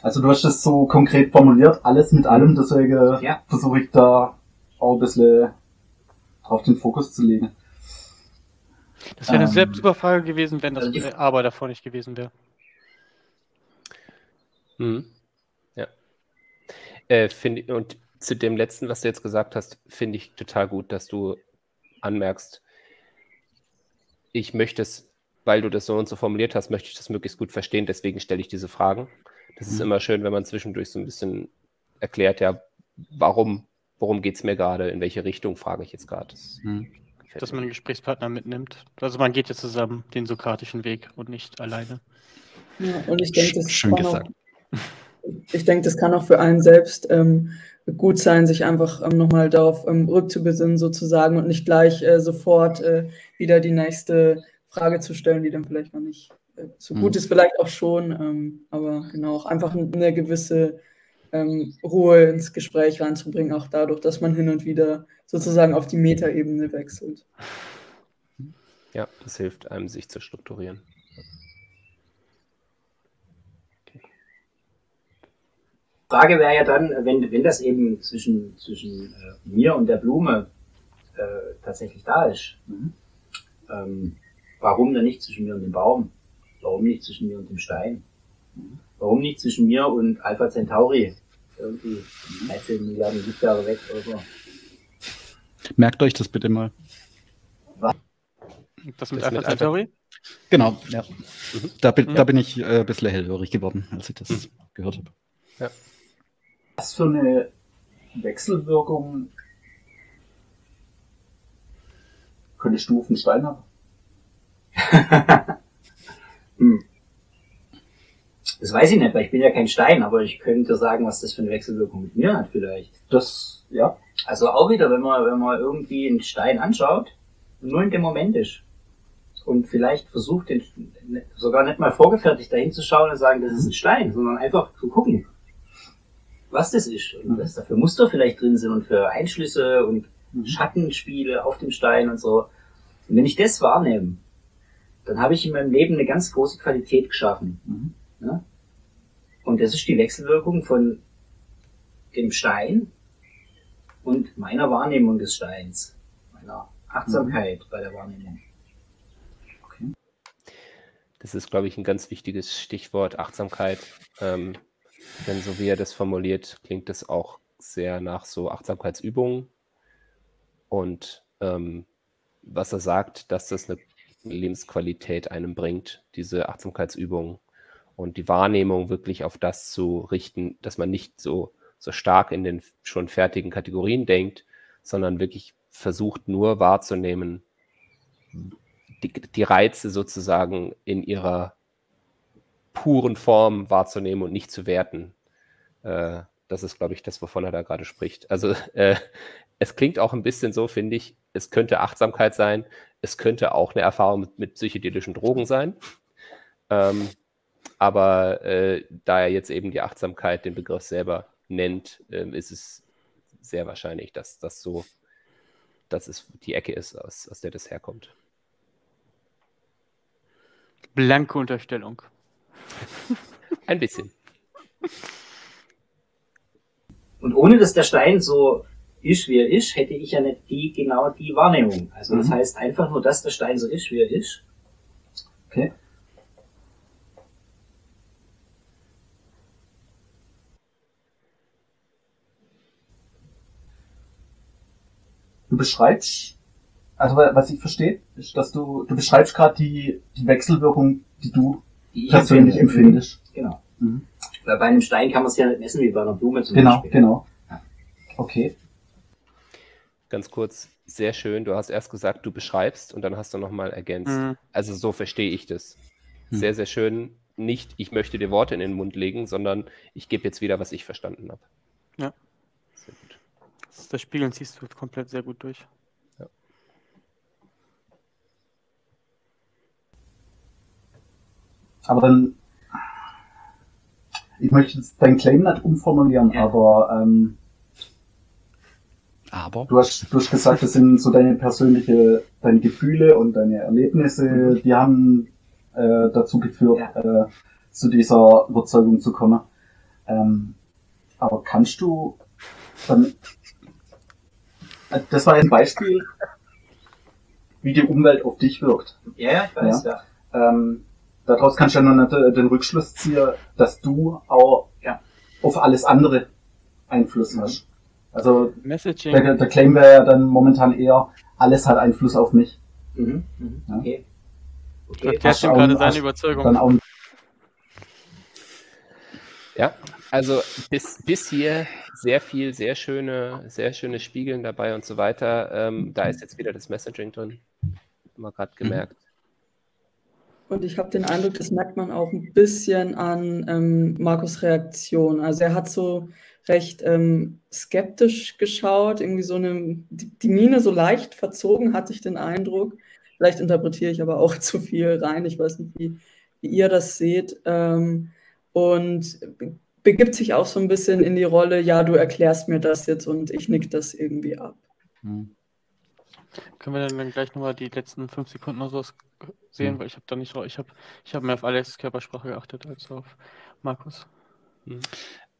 Also du hast das so konkret formuliert, alles mit allem, deswegen ja. versuche ich da auch ein bisschen auf den Fokus zu legen. Das wäre eine ähm, Selbstüberfrage gewesen, wenn das äh, Aber davor nicht gewesen wäre. Mhm. Ja. Äh, find, und zu dem Letzten, was du jetzt gesagt hast, finde ich total gut, dass du anmerkst, ich möchte es, weil du das so und so formuliert hast, möchte ich das möglichst gut verstehen, deswegen stelle ich diese Fragen. Das mhm. ist immer schön, wenn man zwischendurch so ein bisschen erklärt, ja, warum, worum geht es mir gerade, in welche Richtung frage ich jetzt gerade. Das mhm. Dass man einen Gesprächspartner mitnimmt. Also man geht ja zusammen den sokratischen Weg und nicht alleine. Ja, und ich denke, das schön gesagt. Auch, ich denke, das kann auch für einen selbst ähm, gut sein, sich einfach ähm, nochmal darauf ähm, rückzubesinnen sozusagen und nicht gleich äh, sofort äh, wieder die nächste Frage zu stellen, die dann vielleicht noch nicht äh, so mhm. gut ist, vielleicht auch schon, ähm, aber genau, auch einfach eine gewisse ähm, Ruhe ins Gespräch reinzubringen, auch dadurch, dass man hin und wieder sozusagen auf die Metaebene wechselt. Ja, das hilft einem, sich zu strukturieren. Frage wäre ja dann, wenn, wenn das eben zwischen, zwischen äh, mir und der Blume äh, tatsächlich da ist, mhm. ähm, warum dann nicht zwischen mir und dem Baum? Warum nicht zwischen mir und dem Stein? Mhm. Warum nicht zwischen mir und Alpha Centauri? Irgendwie dreizehn Milliarden Lichtjahre weg oder so. Merkt euch das bitte mal. Was? Das mit das Alpha Centauri? Genau, ja. Mhm. Da, bin, mhm. da bin ich äh, ein bisschen hellhörig geworden, als ich das mhm. gehört habe. Ja. Was für eine Wechselwirkung könnte Stufen Stein haben? hm. Das weiß ich nicht, weil ich bin ja kein Stein, aber ich könnte sagen, was das für eine Wechselwirkung mit mir hat vielleicht. Das, ja. Also auch wieder, wenn man, wenn man irgendwie einen Stein anschaut, nur in dem Moment ist. Und vielleicht versucht, den, sogar nicht mal vorgefertigt dahin zu schauen und sagen, das ist ein Stein, sondern einfach zu gucken, was das ist und was da für Muster vielleicht drin sind und für Einschlüsse und Schattenspiele auf dem Stein und so. Und wenn ich das wahrnehme, dann habe ich in meinem Leben eine ganz große Qualität geschaffen. Mhm. Ja? Und das ist die Wechselwirkung von dem Stein und meiner Wahrnehmung des Steins, meiner Achtsamkeit mhm. bei der Wahrnehmung. Okay. Das ist, glaube ich, ein ganz wichtiges Stichwort, Achtsamkeit. Ähm Denn so wie er das formuliert, klingt das auch sehr nach so Achtsamkeitsübungen. Und ähm, was er sagt, dass das eine Lebensqualität einem bringt, diese Achtsamkeitsübungen und die Wahrnehmung wirklich auf das zu richten, dass man nicht so, so stark in den schon fertigen Kategorien denkt, sondern wirklich versucht nur wahrzunehmen, die, die Reize sozusagen in ihrer puren Form wahrzunehmen und nicht zu werten. Äh, das ist, glaube ich, das, wovon er da gerade spricht. Also äh, es klingt auch ein bisschen so, finde ich, es könnte Achtsamkeit sein, es könnte auch eine Erfahrung mit, mit psychedelischen Drogen sein. Ähm, aber äh, da er jetzt eben die Achtsamkeit, den Begriff selber nennt, äh, ist es sehr wahrscheinlich, dass das so, dass es die Ecke ist, aus, aus der das herkommt. Blanke Unterstellung. Ein bisschen. Und ohne dass der Stein so ist, wie er ist, hätte ich ja nicht die, genau die Wahrnehmung. Also das mhm. heißt einfach nur, dass der Stein so ist, wie er ist. Okay. Du beschreibst, also was ich verstehe, ist, dass du, du beschreibst gerade die, die Wechselwirkung, die du die persönlich empfindest. Genau. Mhm. Weil bei einem Stein kann man es ja nicht messen, wie bei einer Blume zum Beispiel. Genau, genau. Okay. Ganz kurz, sehr schön, du hast erst gesagt, du beschreibst und dann hast du nochmal ergänzt. Mhm. Also so verstehe ich das. Mhm. Sehr, sehr schön. Nicht, ich möchte dir Worte in den Mund legen, sondern ich gebe jetzt wieder, was ich verstanden habe. Ja. Sehr gut. Das Spiegeln ziehst du komplett sehr gut durch. Ja. Aber dann, ich möchte jetzt dein Claim nicht umformulieren, ja. aber, ähm, aber? Du, hast, du hast gesagt, das sind so deine persönlichen, deine Gefühle und deine Erlebnisse, mhm. die haben äh, dazu geführt, ja. äh, zu dieser Überzeugung zu kommen. Ähm, aber kannst du dann, das war ein Beispiel, wie die Umwelt auf dich wirkt. Ja, ich weiß, ja. ja. Ähm, daraus kannst du ja noch nicht den Rückschluss ziehen, dass du auch ja. auf alles andere Einfluss mhm. hast. Also Messaging. Der, der Claim wäre ja dann momentan eher, alles hat Einfluss auf mich. Mhm. Mhm. Ja. Okay. Okay. Das stimmt gerade seine Überzeugung. Dann auch ja, also bis, bis hier sehr viel, sehr schöne, sehr schöne Spiegeln dabei und so weiter. Ähm, da ist jetzt wieder das Messaging drin, mal gerade gemerkt. Und ich habe den Eindruck, das merkt man auch ein bisschen an ähm, Markus' Reaktion. Also er hat so recht ähm, skeptisch geschaut, irgendwie so eine, die, die Miene so leicht verzogen, hatte ich den Eindruck. Vielleicht interpretiere ich aber auch zu viel rein, ich weiß nicht, wie, wie ihr das seht. Ähm, Und begibt sich auch so ein bisschen in die Rolle, ja, du erklärst mir das jetzt und ich nick das irgendwie ab. Hm. Können wir dann gleich nochmal die letzten fünf Sekunden oder sowas sehen, hm. weil ich habe da nicht ich habe ich hab mehr auf Alex' Körpersprache geachtet als auf Markus. Hm.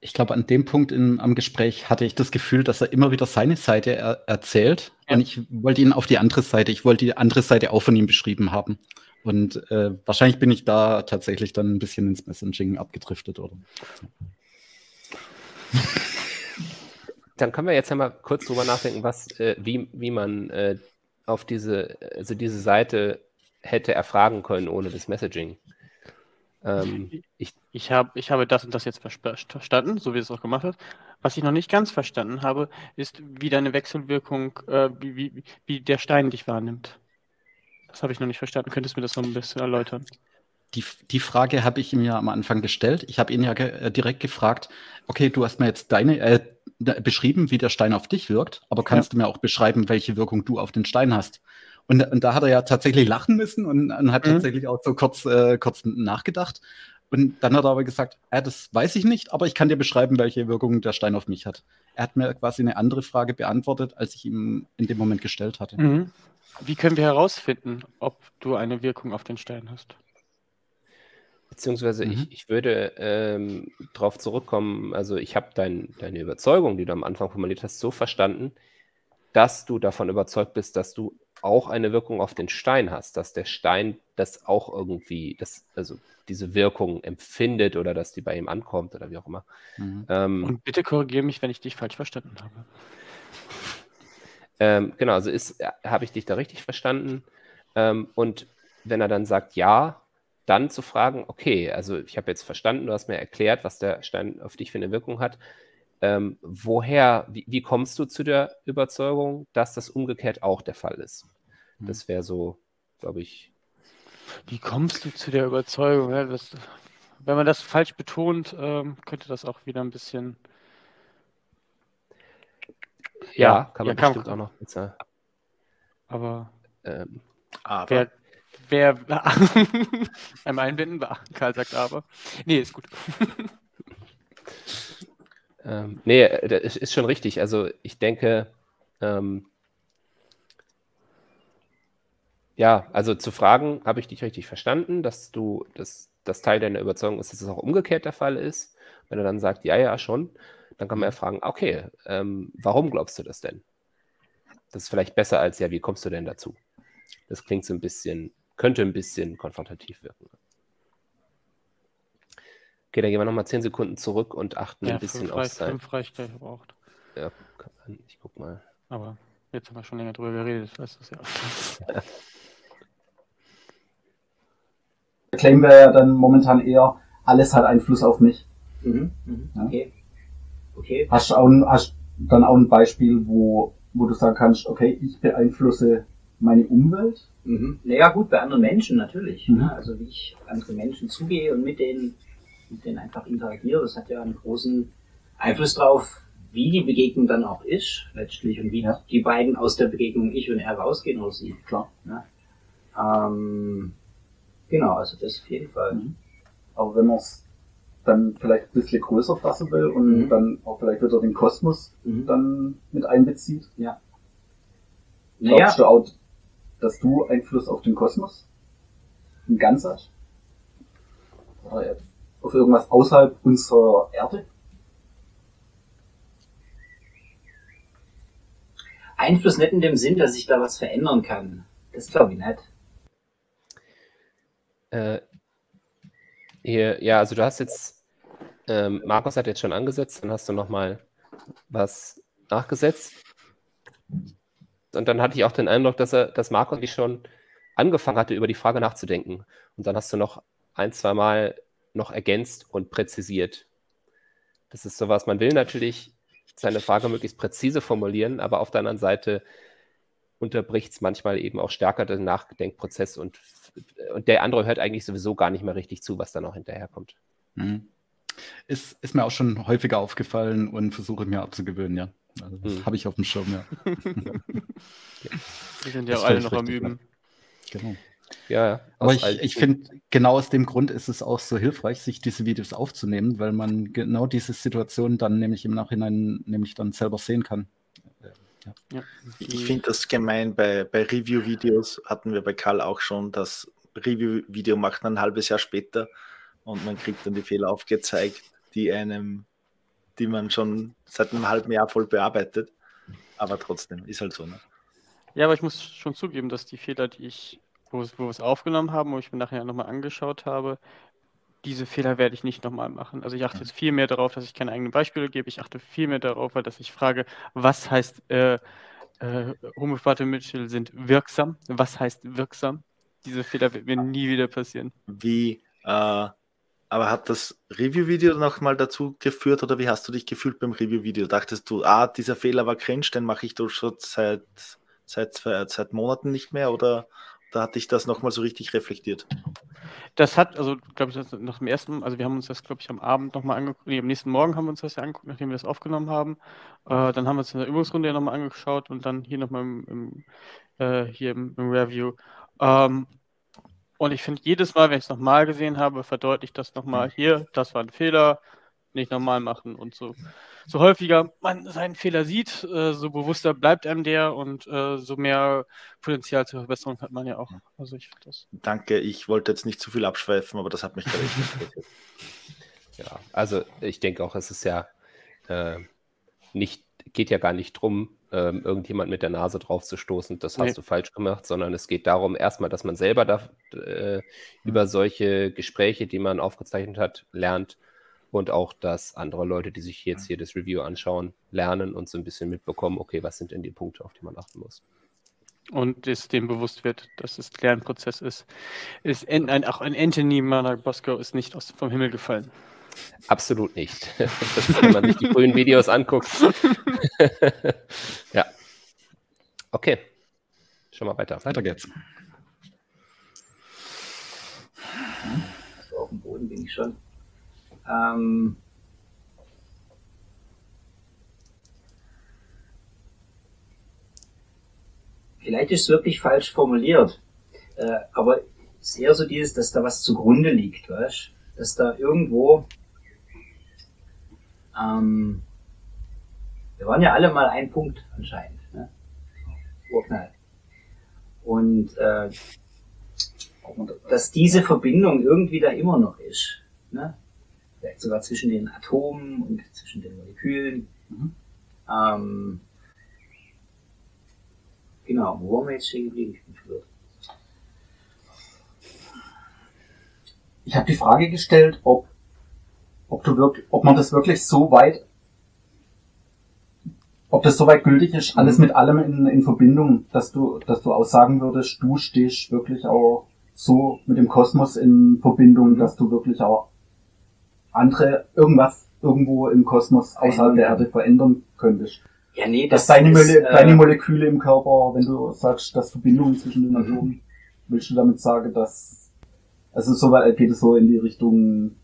Ich glaube, an dem Punkt in, am Gespräch hatte ich das Gefühl, dass er immer wieder seine Seite er, erzählt ja. und ich wollte ihn auf die andere Seite, ich wollte die andere Seite auch von ihm beschrieben haben. Und äh, wahrscheinlich bin ich da tatsächlich dann ein bisschen ins Messaging abgedriftet, oder? Dann können wir jetzt einmal kurz drüber nachdenken, was, äh, wie, wie man äh, auf diese, also diese Seite hätte erfragen können ohne das Messaging. Ähm, ich ich, hab, ich habe das und das jetzt verstanden, so wie es auch gemacht hat. Was ich noch nicht ganz verstanden habe, ist, wie deine Wechselwirkung, äh, wie, wie, wie der Stein dich wahrnimmt. Das habe ich noch nicht verstanden. Könntest du mir das noch ein bisschen erläutern? Die, die Frage habe ich ihm ja am Anfang gestellt. Ich habe ihn ja ge direkt gefragt, okay, du hast mir jetzt deine äh, beschrieben, wie der Stein auf dich wirkt, aber kannst ja. du mir auch beschreiben, welche Wirkung du auf den Stein hast? Und, und da hat er ja tatsächlich lachen müssen und, und hat mhm. tatsächlich auch so kurz, äh, kurz nachgedacht. Und dann hat er aber gesagt, äh, das weiß ich nicht, aber ich kann dir beschreiben, welche Wirkung der Stein auf mich hat. Er hat mir quasi eine andere Frage beantwortet, als ich ihm in dem Moment gestellt hatte. Mhm. Wie können wir herausfinden, ob du eine Wirkung auf den Stein hast? Beziehungsweise mhm. ich, ich würde ähm, darauf zurückkommen, also ich habe dein, deine Überzeugung, die du am Anfang formuliert hast, so verstanden, dass du davon überzeugt bist, dass du auch eine Wirkung auf den Stein hast, dass der Stein das auch irgendwie, dass, also diese Wirkung empfindet oder dass die bei ihm ankommt oder wie auch immer. Mhm. Ähm, Und bitte korrigiere mich, wenn ich dich falsch verstanden habe. Ähm, genau, also ist, habe ich dich da richtig verstanden? Ähm, und wenn er dann sagt ja, dann zu fragen, okay, also ich habe jetzt verstanden, du hast mir erklärt, was der Stein auf dich für eine Wirkung hat. Ähm, woher, wie, wie kommst du zu der Überzeugung, dass das umgekehrt auch der Fall ist? Mhm. Das wäre so, glaube ich. Wie kommst du zu der Überzeugung? Ja, das, wenn man das falsch betont, ähm, könnte das auch wieder ein bisschen... Ja, ja kann man ja, bestimmt kann man, auch noch besser. Aber... Ähm, aber. Wer, wer am Einbinden war, Karl sagt aber. Nee, ist gut. ähm, nee, das ist schon richtig. Also ich denke... Ähm, ja, also zu fragen, habe ich dich richtig verstanden, dass du das, das Teil deiner Überzeugung ist, dass es auch umgekehrt der Fall ist. Wenn er dann sagt, ja, ja, schon, dann kann man ja fragen, okay, ähm, warum glaubst du das denn? Das ist vielleicht besser als, ja, wie kommst du denn dazu? Das klingt so ein bisschen, könnte ein bisschen konfrontativ wirken. Okay, dann gehen wir nochmal zehn Sekunden zurück und achten ja, ein bisschen auf Zeit. Fünf reicht gleich gebraucht. Ja, ich guck mal. Aber jetzt haben wir schon länger drüber geredet, ich weiß das ja. Claim wäre ja dann momentan eher, alles hat Einfluss auf mich. Mhm, mhm, ja. Okay. Okay. Hast du auch ein, hast dann auch ein Beispiel, wo, wo du sagen kannst, okay, ich beeinflusse meine Umwelt? Mhm. Naja gut, bei anderen Menschen natürlich. Mhm. Ne? Also wie ich andere Menschen zugehe und mit denen, mit denen einfach interagiere, das hat ja einen großen Einfluss drauf, wie die Begegnung dann auch ist letztlich und wie ja. die beiden aus der Begegnung, ich und er, rausgehen oder sie. Klar. Ne? Ähm, Genau, also das auf jeden Fall. Mhm. Aber wenn man es dann vielleicht ein bisschen größer fassen will und mhm. dann auch vielleicht wieder den Kosmos mhm. dann mit einbezieht. Ja. Naja. Glaubst du auch, dass du Einfluss auf den Kosmos im Ganzen hast? Oder auf irgendwas außerhalb unserer Erde? Einfluss nicht in dem Sinn, dass ich da was verändern kann. Das glaube ich nicht. Hier, ja, also du hast jetzt, ähm, Markus hat jetzt schon angesetzt, dann hast du nochmal was nachgesetzt. Und dann hatte ich auch den Eindruck, dass er, dass Markus schon angefangen hatte, über die Frage nachzudenken. Und dann hast du noch ein, zwei Mal noch ergänzt und präzisiert. Das ist sowas, man will natürlich seine Frage möglichst präzise formulieren, aber auf der anderen Seite unterbricht es manchmal eben auch stärker den Nachdenkprozess und, und der andere hört eigentlich sowieso gar nicht mehr richtig zu, was dann auch hinterherkommt. Mhm. Ist, ist mir auch schon häufiger aufgefallen und versuche mir abzugewöhnen, ja. Also, das mhm. habe ich auf dem Schirm, ja. Wir sind ja auch alle noch am Üben. Genau. Ja, ja. Aber ich, ich finde, genau aus dem Grund ist es auch so hilfreich, sich diese Videos aufzunehmen, weil man genau diese Situation dann nämlich im Nachhinein nämlich dann selber sehen kann. Ja. Ich finde das gemein, bei, bei Review-Videos hatten wir bei Karl auch schon, das Review-Video macht man ein halbes Jahr später und man kriegt dann die Fehler aufgezeigt, die einem, die man schon seit einem halben Jahr voll bearbeitet, aber trotzdem, ist halt so. Ne? Ja, aber ich muss schon zugeben, dass die Fehler, die ich, wo wir es aufgenommen haben, wo ich mir nachher nochmal angeschaut habe, diese Fehler werde ich nicht nochmal machen. Also ich achte jetzt viel mehr darauf, dass ich keine eigenen Beispiele gebe. Ich achte viel mehr darauf, dass ich frage, was heißt äh, äh, homöopathische Mittel sind wirksam? Was heißt wirksam? Diese Fehler wird mir nie wieder passieren. Wie? Äh, aber hat das Review-Video nochmal dazu geführt oder wie hast du dich gefühlt beim Review-Video? Dachtest du, ah, dieser Fehler war cringe, den mache ich doch schon seit, seit, seit, seit Monaten nicht mehr oder... Da hatte ich das nochmal so richtig reflektiert. Das hat, also glaube ich, das nach dem ersten, also wir haben uns das, glaube ich, am Abend nochmal angeguckt, nee, am nächsten Morgen haben wir uns das ja angeguckt, nachdem wir das aufgenommen haben. Äh, dann haben wir uns in der Übungsrunde ja nochmal angeschaut und dann hier nochmal im, im, äh, hier im, im Review. Ähm, und ich finde, jedes Mal, wenn ich es nochmal gesehen habe, verdeutlicht das nochmal hier, das war ein Fehler, nicht nochmal machen und so. So häufiger man seinen Fehler sieht, äh, so bewusster bleibt einem der und äh, so mehr Potenzial zur Verbesserung hat man ja auch. Also ich finde das. Danke, ich wollte jetzt nicht zu viel abschweifen, aber das hat mich gerade echt interessiert. Ja, also ich denke auch, es ist ja äh, nicht, geht ja gar nicht drum, äh, irgendjemand mit der Nase drauf zu stoßen, das nee. Hast du falsch gemacht, sondern es geht darum, erstmal, dass man selber da, äh, über solche Gespräche, die man aufgezeichnet hat, lernt. Und auch, dass andere Leute, die sich jetzt hier das Review anschauen, lernen und so ein bisschen mitbekommen, okay, was sind denn die Punkte, auf die man achten muss. Und es dem bewusst wird, dass es Lernprozess ist. ist ein, auch ein Anthony Magnabosco ist nicht aus, vom Himmel gefallen. Absolut nicht. Das ist, wenn man sich die frühen Videos anguckt. Ja. Okay. Schon mal weiter. Weiter geht's. Also auf dem Boden bin ich schon. Ähm, vielleicht ist es wirklich falsch formuliert, äh, aber es ist eher so dieses, dass da was zugrunde liegt, weißt du? Dass da irgendwo, ähm, wir waren ja alle mal ein Punkt anscheinend, ne? Urknall. Und äh, dass diese Verbindung irgendwie da immer noch ist, ne? Vielleicht sogar zwischen den Atomen und zwischen den Molekülen. Mhm. Ähm, genau, wo waren wir jetzt stehen geblieben? Ich habe die Frage gestellt, ob, ob, du wirklich, ob man das wirklich so weit, ob das so weit gültig ist, alles mit allem in, in Verbindung, dass du, dass du aussagen würdest, du stehst wirklich auch so mit dem Kosmos in Verbindung, dass du wirklich auch andere, irgendwas irgendwo im Kosmos außerhalb der Erde verändern könntest. Ja, nee, das dass deine, ist, Mole äh, deine Moleküle im Körper, wenn du sagst, dass Verbindungen zwischen den Atomen, mhm. willst du damit sagen, dass, also so weit geht es so in die Richtung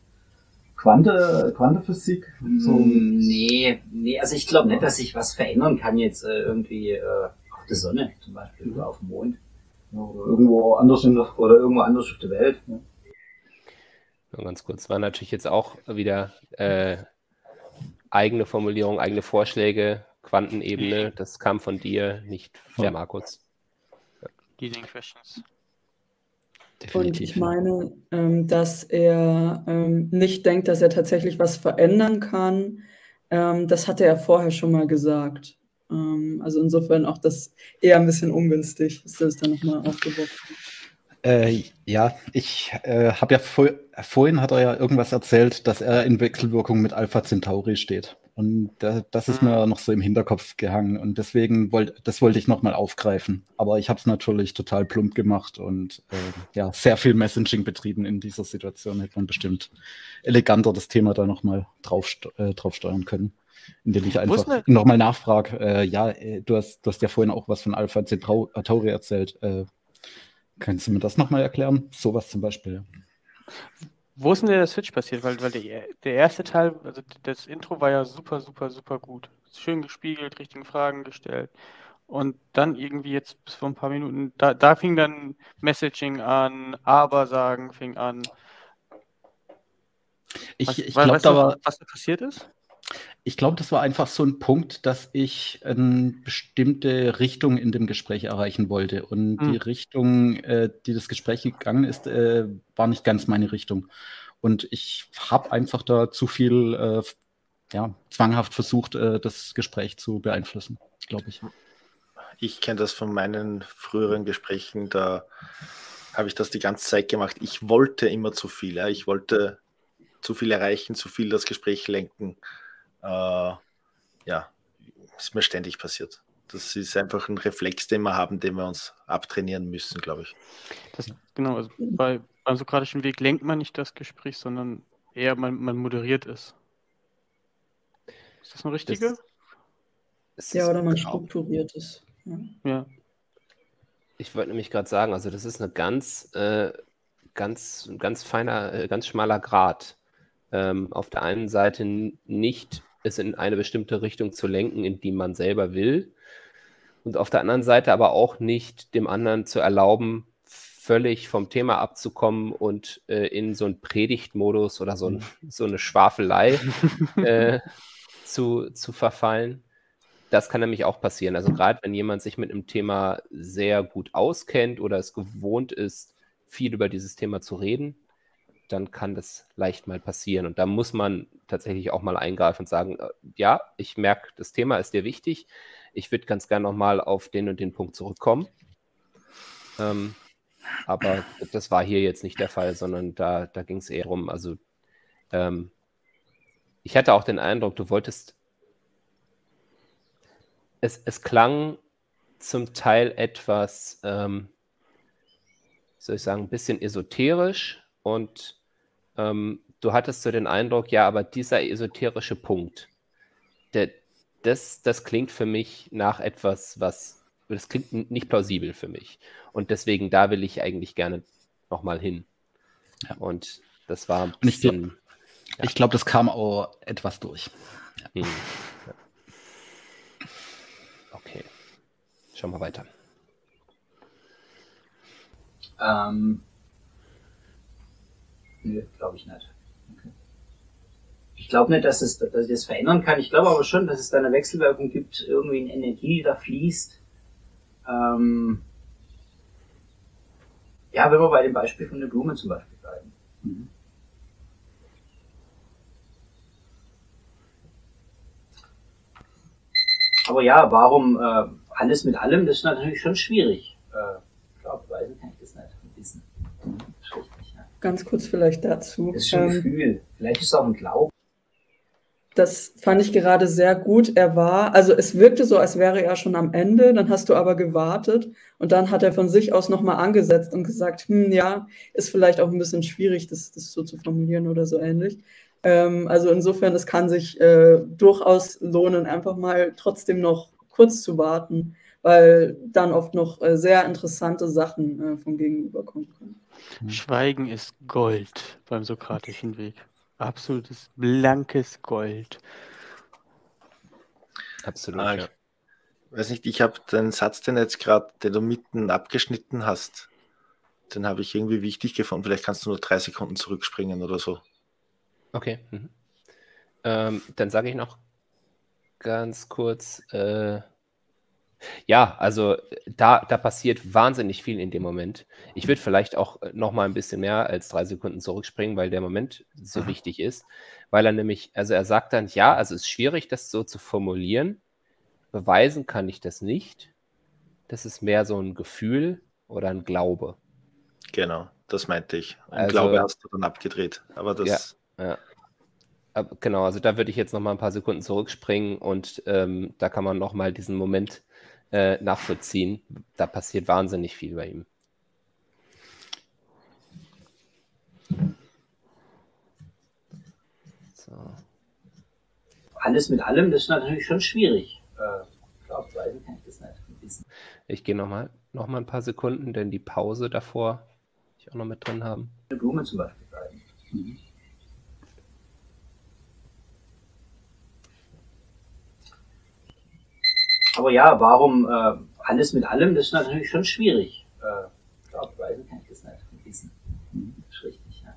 Quante, Quantenphysik? So. Nee, nee, also ich glaube ja. nicht, dass sich was verändern kann jetzt äh, irgendwie äh, auf der Sonne zum Beispiel, mhm. oder auf dem Mond. Ja, oder irgendwo anders in der, oder irgendwo anders auf der Welt. Ja. Ja, ganz kurz, war natürlich jetzt auch wieder äh, eigene Formulierungen, eigene Vorschläge. Quantenebene, das kam von dir, nicht von ja. Markus. Leading questions. Definitiv. Und ich meine, ähm, dass er ähm, nicht denkt, dass er tatsächlich was verändern kann. Ähm, das hatte er vorher schon mal gesagt. Ähm, also insofern auch das eher ein bisschen ungünstig, dass das dann nochmal aufgeworfen äh, ja, ich äh, habe ja vor, vorhin hat er ja irgendwas erzählt, dass er in Wechselwirkung mit Alpha Centauri steht. Und das ist mir noch so im Hinterkopf gehangen und deswegen wollte das wollte ich nochmal aufgreifen. Aber ich habe es natürlich total plump gemacht und äh, ja, sehr viel Messaging betrieben in dieser Situation. Hätte man bestimmt eleganter das Thema da nochmal drauf, äh, drauf steuern können, indem ich einfach nochmal nachfrage. Äh, ja, du hast, du hast ja vorhin auch was von Alpha Centauri erzählt. Äh, kannst du mir das nochmal erklären? Sowas zum Beispiel. Wo ist denn der Switch passiert? Weil, weil der, der erste Teil, also das Intro war ja super, super, super gut. Schön gespiegelt, richtigen Fragen gestellt. Und dann irgendwie jetzt bis vor ein paar Minuten, da, da fing dann Messaging an, Aber-Sagen fing an. Was, ich ich glaube, da war, was da passiert ist? Ich glaube, das war einfach so ein Punkt, dass ich eine bestimmte Richtung in dem Gespräch erreichen wollte. Und hm. die Richtung, äh, die das Gespräch gegangen ist, äh, war nicht ganz meine Richtung. Und ich habe einfach da zu viel äh, ja, zwanghaft versucht, äh, das Gespräch zu beeinflussen, glaube ich. Ich kenne das von meinen früheren Gesprächen, da habe ich das die ganze Zeit gemacht. Ich wollte immer zu viel. Ja? Ich wollte zu viel erreichen, zu viel das Gespräch lenken. Uh, ja, ist mir ständig passiert. Das ist einfach ein Reflex, den wir haben, den wir uns abtrainieren müssen, glaube ich. Das, genau, also bei, beim sokratischen Weg lenkt man nicht das Gespräch, sondern eher man, man moderiert es. Ist das eine richtige? Das, ja, oder man genau. strukturiert es. Ja. Ja. Ich wollte nämlich gerade sagen, also das ist eine ganz, äh, ganz, ganz feiner, ganz schmaler Grat. Ähm, auf der einen Seite nicht es in eine bestimmte Richtung zu lenken, in die man selber will, und auf der anderen Seite aber auch nicht dem anderen zu erlauben, völlig vom Thema abzukommen und äh, in so einen Predigtmodus oder so, ein, so eine Schwafelei äh, zu, zu verfallen. Das kann nämlich auch passieren. Also gerade wenn jemand sich mit einem Thema sehr gut auskennt oder es gewohnt ist, viel über dieses Thema zu reden, dann kann das leicht mal passieren. Und da muss man tatsächlich auch mal eingreifen und sagen, ja, ich merke, das Thema ist dir wichtig. Ich würde ganz gerne nochmal auf den und den Punkt zurückkommen. Ähm, aber das war hier jetzt nicht der Fall, sondern da, da ging es eher darum. Also ähm, ich hatte auch den Eindruck, du wolltest... Es, es klang zum Teil etwas, ähm, soll ich sagen, ein bisschen esoterisch, und ähm, du hattest so den Eindruck, ja, aber dieser esoterische Punkt, der, das, das klingt für mich nach etwas, was, das klingt nicht plausibel für mich. Und deswegen, da will ich eigentlich gerne nochmal hin. Ja. Und das war ein bisschen... Ja. Ich glaube, das kam auch etwas durch. Ja. Hm. Okay. Schauen wir weiter. Ähm. Nö, glaube ich nicht. Okay. Ich glaube nicht, dass, es, dass ich das verändern kann. Ich glaube aber schon, dass es da eine Wechselwirkung gibt, irgendwie eine Energie, die da fließt. Ähm ja, wenn wir bei dem Beispiel von der Blume zum Beispiel bleiben. Mhm. Aber ja, warum äh, alles mit allem, das ist natürlich schon schwierig. Äh, ich glaube, weisen kann ich das nicht wissen. Ganz kurz vielleicht dazu. Das ist schon ein Gefühl. Vielleicht ist es auch ein Glauben. Das fand ich gerade sehr gut. Er war, also es wirkte so, als wäre er schon am Ende, dann hast du aber gewartet und dann hat er von sich aus nochmal angesetzt und gesagt, hm, ja, ist vielleicht auch ein bisschen schwierig, das, das so zu formulieren oder so ähnlich. Ähm, also insofern, es kann sich äh, durchaus lohnen, einfach mal trotzdem noch kurz zu warten, weil dann oft noch äh, sehr interessante Sachen äh, vom Gegenüber kommen können. Schweigen ist Gold beim Sokratischen Weg. Absolutes blankes Gold. Absolut. Ah, ich ja. weiß nicht, ich habe den Satz, den jetzt gerade, den du mitten abgeschnitten hast, den habe ich irgendwie wichtig gefunden. Vielleicht kannst du nur drei Sekunden zurückspringen oder so. Okay. Mhm. Ähm, dann sage ich noch ganz kurz. Äh Ja, also da, da passiert wahnsinnig viel in dem Moment. Ich würde vielleicht auch noch mal ein bisschen mehr als drei Sekunden zurückspringen, weil der Moment so wichtig ist, weil er nämlich, also er sagt dann, ja, also es ist schwierig, das so zu formulieren, beweisen kann ich das nicht, das ist mehr so ein Gefühl oder ein Glaube. Genau, das meinte ich. Ein also, Glaube hast du dann abgedreht, aber das... Ja, ja. Aber genau, also da würde ich jetzt noch mal ein paar Sekunden zurückspringen und ähm, da kann man noch mal diesen Moment nachvollziehen. Da passiert wahnsinnig viel bei ihm. So. Alles mit allem, das ist natürlich schon schwierig. Ich glaube, weisen kann ich das nicht wissen. Ich gehe nochmal noch mal ein paar Sekunden, denn die Pause davor will ich auch noch mit drin haben. Eine Blume zum Beispiel bleiben. Mhm. Aber ja, warum äh, alles mit allem, das ist natürlich schon schwierig. Äh, ich glaube, weisen kann ich das nicht wissen. Das ist richtig, ja.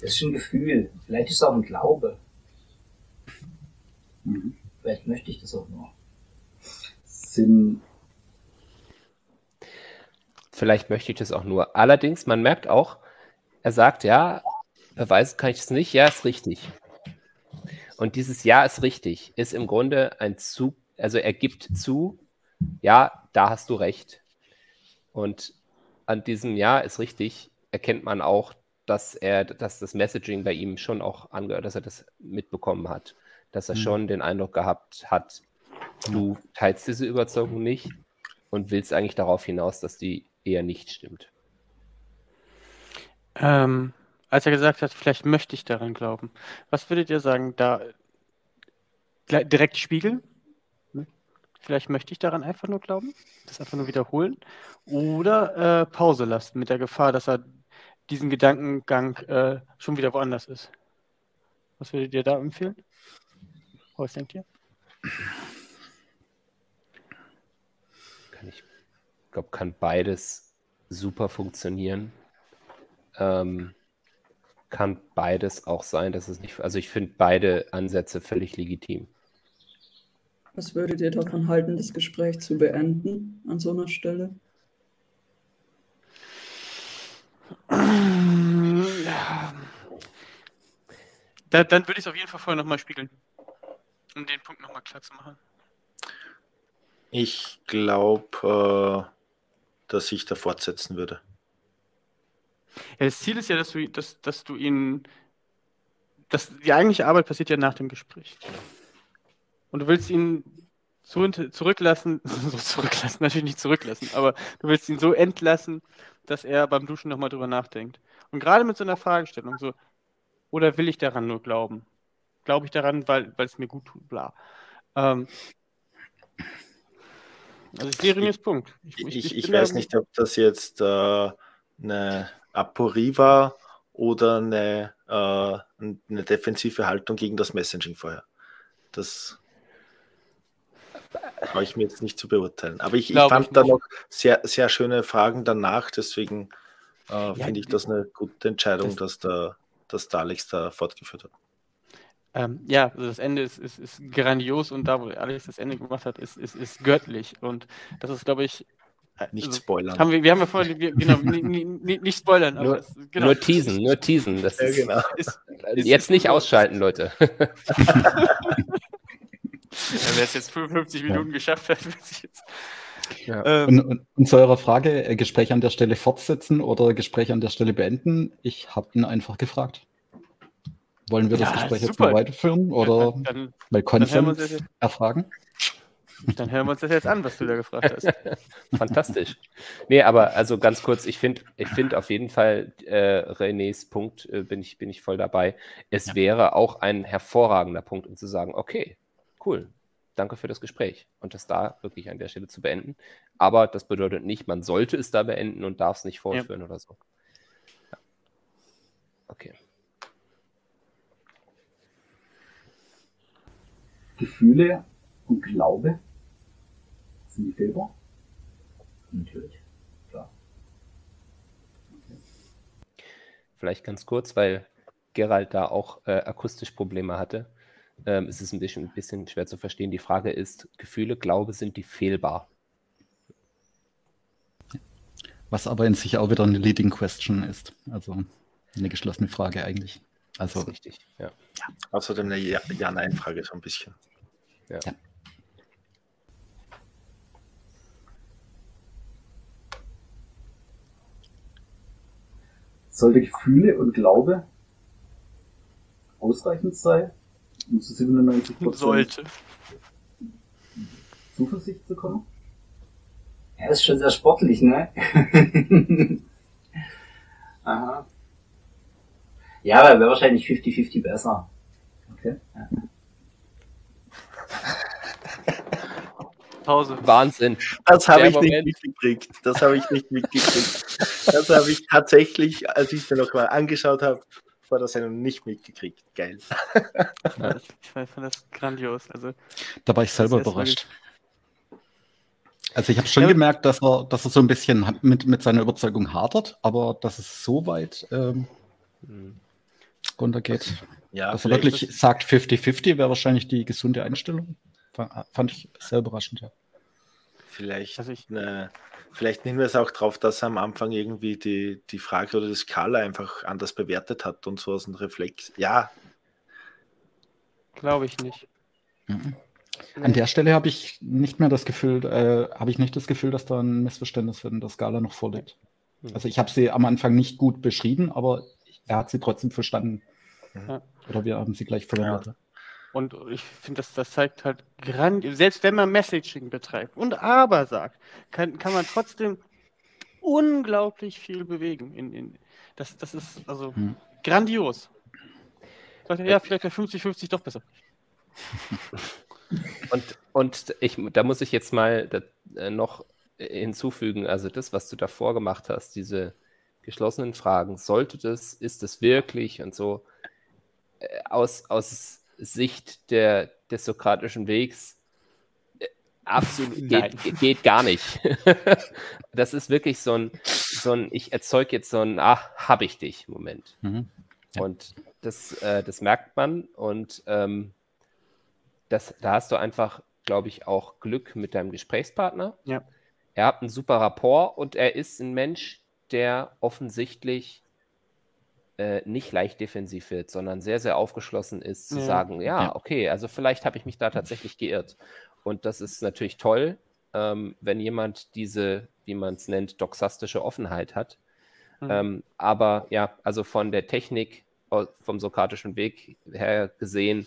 Das ist ein Gefühl. Vielleicht ist es auch ein Glaube. Mhm. Vielleicht möchte ich das auch nur. Sinn. Vielleicht möchte ich das auch nur. Allerdings, man merkt auch, er sagt, ja, beweisen kann ich das nicht, ja, ist richtig. Und dieses Ja ist richtig, ist im Grunde ein Zug, also er gibt zu, ja, da hast du recht. Und an diesem Ja ist richtig erkennt man auch, dass er, dass das Messaging bei ihm schon auch angehört, dass er das mitbekommen hat, dass er mhm. schon den Eindruck gehabt hat, du teilst diese Überzeugung nicht und willst eigentlich darauf hinaus, dass die eher nicht stimmt. Ähm. Als er gesagt hat, vielleicht möchte ich daran glauben. Was würdet ihr sagen, da direkt spiegeln? Vielleicht möchte ich daran einfach nur glauben, das einfach nur wiederholen. Oder äh, Pause lassen mit der Gefahr, dass er diesen Gedankengang äh, schon wieder woanders ist. Was würdet ihr da empfehlen? Was denkt ihr? Kann ich, ich glaube, kann beides super funktionieren. Ähm, Kann beides auch sein, dass es nicht... Also ich finde beide Ansätze völlig legitim. Was würdet ihr davon halten, das Gespräch zu beenden an so einer Stelle? Ja. Da, dann würde ich es auf jeden Fall vorher nochmal spiegeln, um den Punkt nochmal klar zu machen. Ich glaube, äh, dass ich da fortsetzen würde. Ja, das Ziel ist ja, dass du, dass, dass du ihn, dass die eigentliche Arbeit passiert ja nach dem Gespräch. Und du willst ihn so zurücklassen, so zurücklassen, natürlich nicht zurücklassen, aber du willst ihn so entlassen, dass er beim Duschen nochmal drüber nachdenkt. Und gerade mit so einer Fragestellung, so, oder will ich daran nur glauben? Glaube ich daran, weil, weil es mir gut tut, bla. Ähm, also ich sehe René's Punkt. Ich, ich, ich, ich weiß nicht, ob das jetzt äh, eine Aporie war oder eine äh, und eine defensive Haltung gegen das Messaging vorher. Das habe ich mir jetzt nicht zu beurteilen. Aber ich, ich fand ich da noch sehr, sehr schöne Fragen danach, deswegen äh, ja, finde ich das eine gute Entscheidung, das, dass, der, dass der Alex da fortgeführt hat. Ähm, ja, also das Ende ist, ist, ist grandios und da, wo Alex das Ende gemacht hat, ist, ist, ist göttlich und das ist, glaube ich, nicht also, spoilern. Haben wir, wir haben ja vorher, wir, genau, nicht spoilern. Aber nur, das, genau. nur teasen, nur teasen. Das ist, ja, genau. ist, ist, jetzt ist, nicht ist, ausschalten, Leute. Ja, wer es jetzt fünfundfünfzig ja. Minuten geschafft hat, wird sich jetzt... Ja. Ähm, und, und, und zu eurer Frage, Gespräch an der Stelle fortsetzen oder Gespräch an der Stelle beenden, ich habe ihn einfach gefragt. Wollen wir das ja, Gespräch super. jetzt mal weiterführen oder ja, dann, bei Konsens erfragen? Dann hören wir uns das jetzt an, was du da gefragt hast. Fantastisch. Nee, aber also ganz kurz, ich finde ich find auf jeden Fall äh, Renés Punkt, äh, bin, ich, bin ich voll dabei. Es ja. wäre auch ein hervorragender Punkt, um zu sagen, okay, cool, danke für das Gespräch. Und das da wirklich an der Stelle zu beenden. Aber das bedeutet nicht, man sollte es da beenden und darf es nicht fortführen ja. oder so. Ja. Okay. Gefühle und Glaube. Sind die Fehler? Natürlich, klar. Okay. Vielleicht ganz kurz, weil Gerald da auch äh, akustisch Probleme hatte. Ähm, es ist ein bisschen, ein bisschen schwer zu verstehen. Die Frage ist, Gefühle, Glaube, sind die fehlbar? Was aber in sich auch wieder eine leading question ist. Also eine geschlossene Frage eigentlich. Also, das ist richtig, ja. ja. Außerdem eine Ja-Nein-Frage so ein bisschen. Ja. ja. Sollte Gefühle und Glaube ausreichend sein, um zu siebenundneunzig Prozent Zuversicht zu kommen? Ja, ist schon sehr sportlich, ne? Aha. Ja, aber wäre wahrscheinlich fünfzig fünfzig besser. Okay. Ja. Pause. Wahnsinn. Das habe ich Moment. nicht mitgekriegt. Das habe ich nicht mitgekriegt. Das habe ich tatsächlich, als ich es mir noch mal angeschaut habe, vor der Sendung nicht mitgekriegt. Geil. Ja, ich fand das grandios. Also, da war ich selber überrascht. Also ich habe schon ja. gemerkt, dass er, dass er so ein bisschen mit, mit seiner Überzeugung hadert, aber dass es so weit ähm, runtergeht. Ja, dass er wirklich das sagt, fünfzig fünfzig wäre wahrscheinlich die gesunde Einstellung. Fand ich sehr überraschend, ja. Vielleicht, also ich, ne, vielleicht nehmen wir es auch drauf, dass er am Anfang irgendwie die, die Frage oder die Skala einfach anders bewertet hat und so aus dem Reflex. Ja. Glaube ich nicht. Mhm. Nee. An der Stelle habe ich nicht mehr das Gefühl, äh, habe ich nicht das Gefühl, dass da ein Missverständnis in der Skala noch vorliegt. Mhm. Also ich habe sie am Anfang nicht gut beschrieben, aber er hat sie trotzdem verstanden. Mhm. Oder wir haben sie gleich verwendet. Ja. Und ich finde, das, das zeigt halt, grandios, selbst wenn man Messaging betreibt und aber sagt, kann, kann man trotzdem unglaublich viel bewegen. In, in, das, das ist also hm. grandios. Sagt er, ja, vielleicht wäre fünfzig fünfzig doch besser. Und, und ich, da muss ich jetzt mal da, noch hinzufügen, also das, was du davor gemacht hast, diese geschlossenen Fragen, sollte das, ist das wirklich und so, aus, aus Sicht der, des sokratischen Wegs äh, absolut geht, geht, geht gar nicht. Das ist wirklich so ein, so ein ich erzeuge jetzt so ein, ach, hab ich dich Moment. Mhm. Ja. Und das, äh, das merkt man und ähm, das, da hast du einfach, glaube ich, auch Glück mit deinem Gesprächspartner. Ja. Er hat einen super Rapport und er ist ein Mensch, der offensichtlich nicht leicht defensiv wird, sondern sehr, sehr aufgeschlossen ist, zu ja. sagen, ja, okay, also vielleicht habe ich mich da tatsächlich geirrt. Und das ist natürlich toll, ähm, wenn jemand diese, wie man es nennt, doxastische Offenheit hat. Mhm. Ähm, aber ja, also von der Technik, vom sokratischen Weg her gesehen,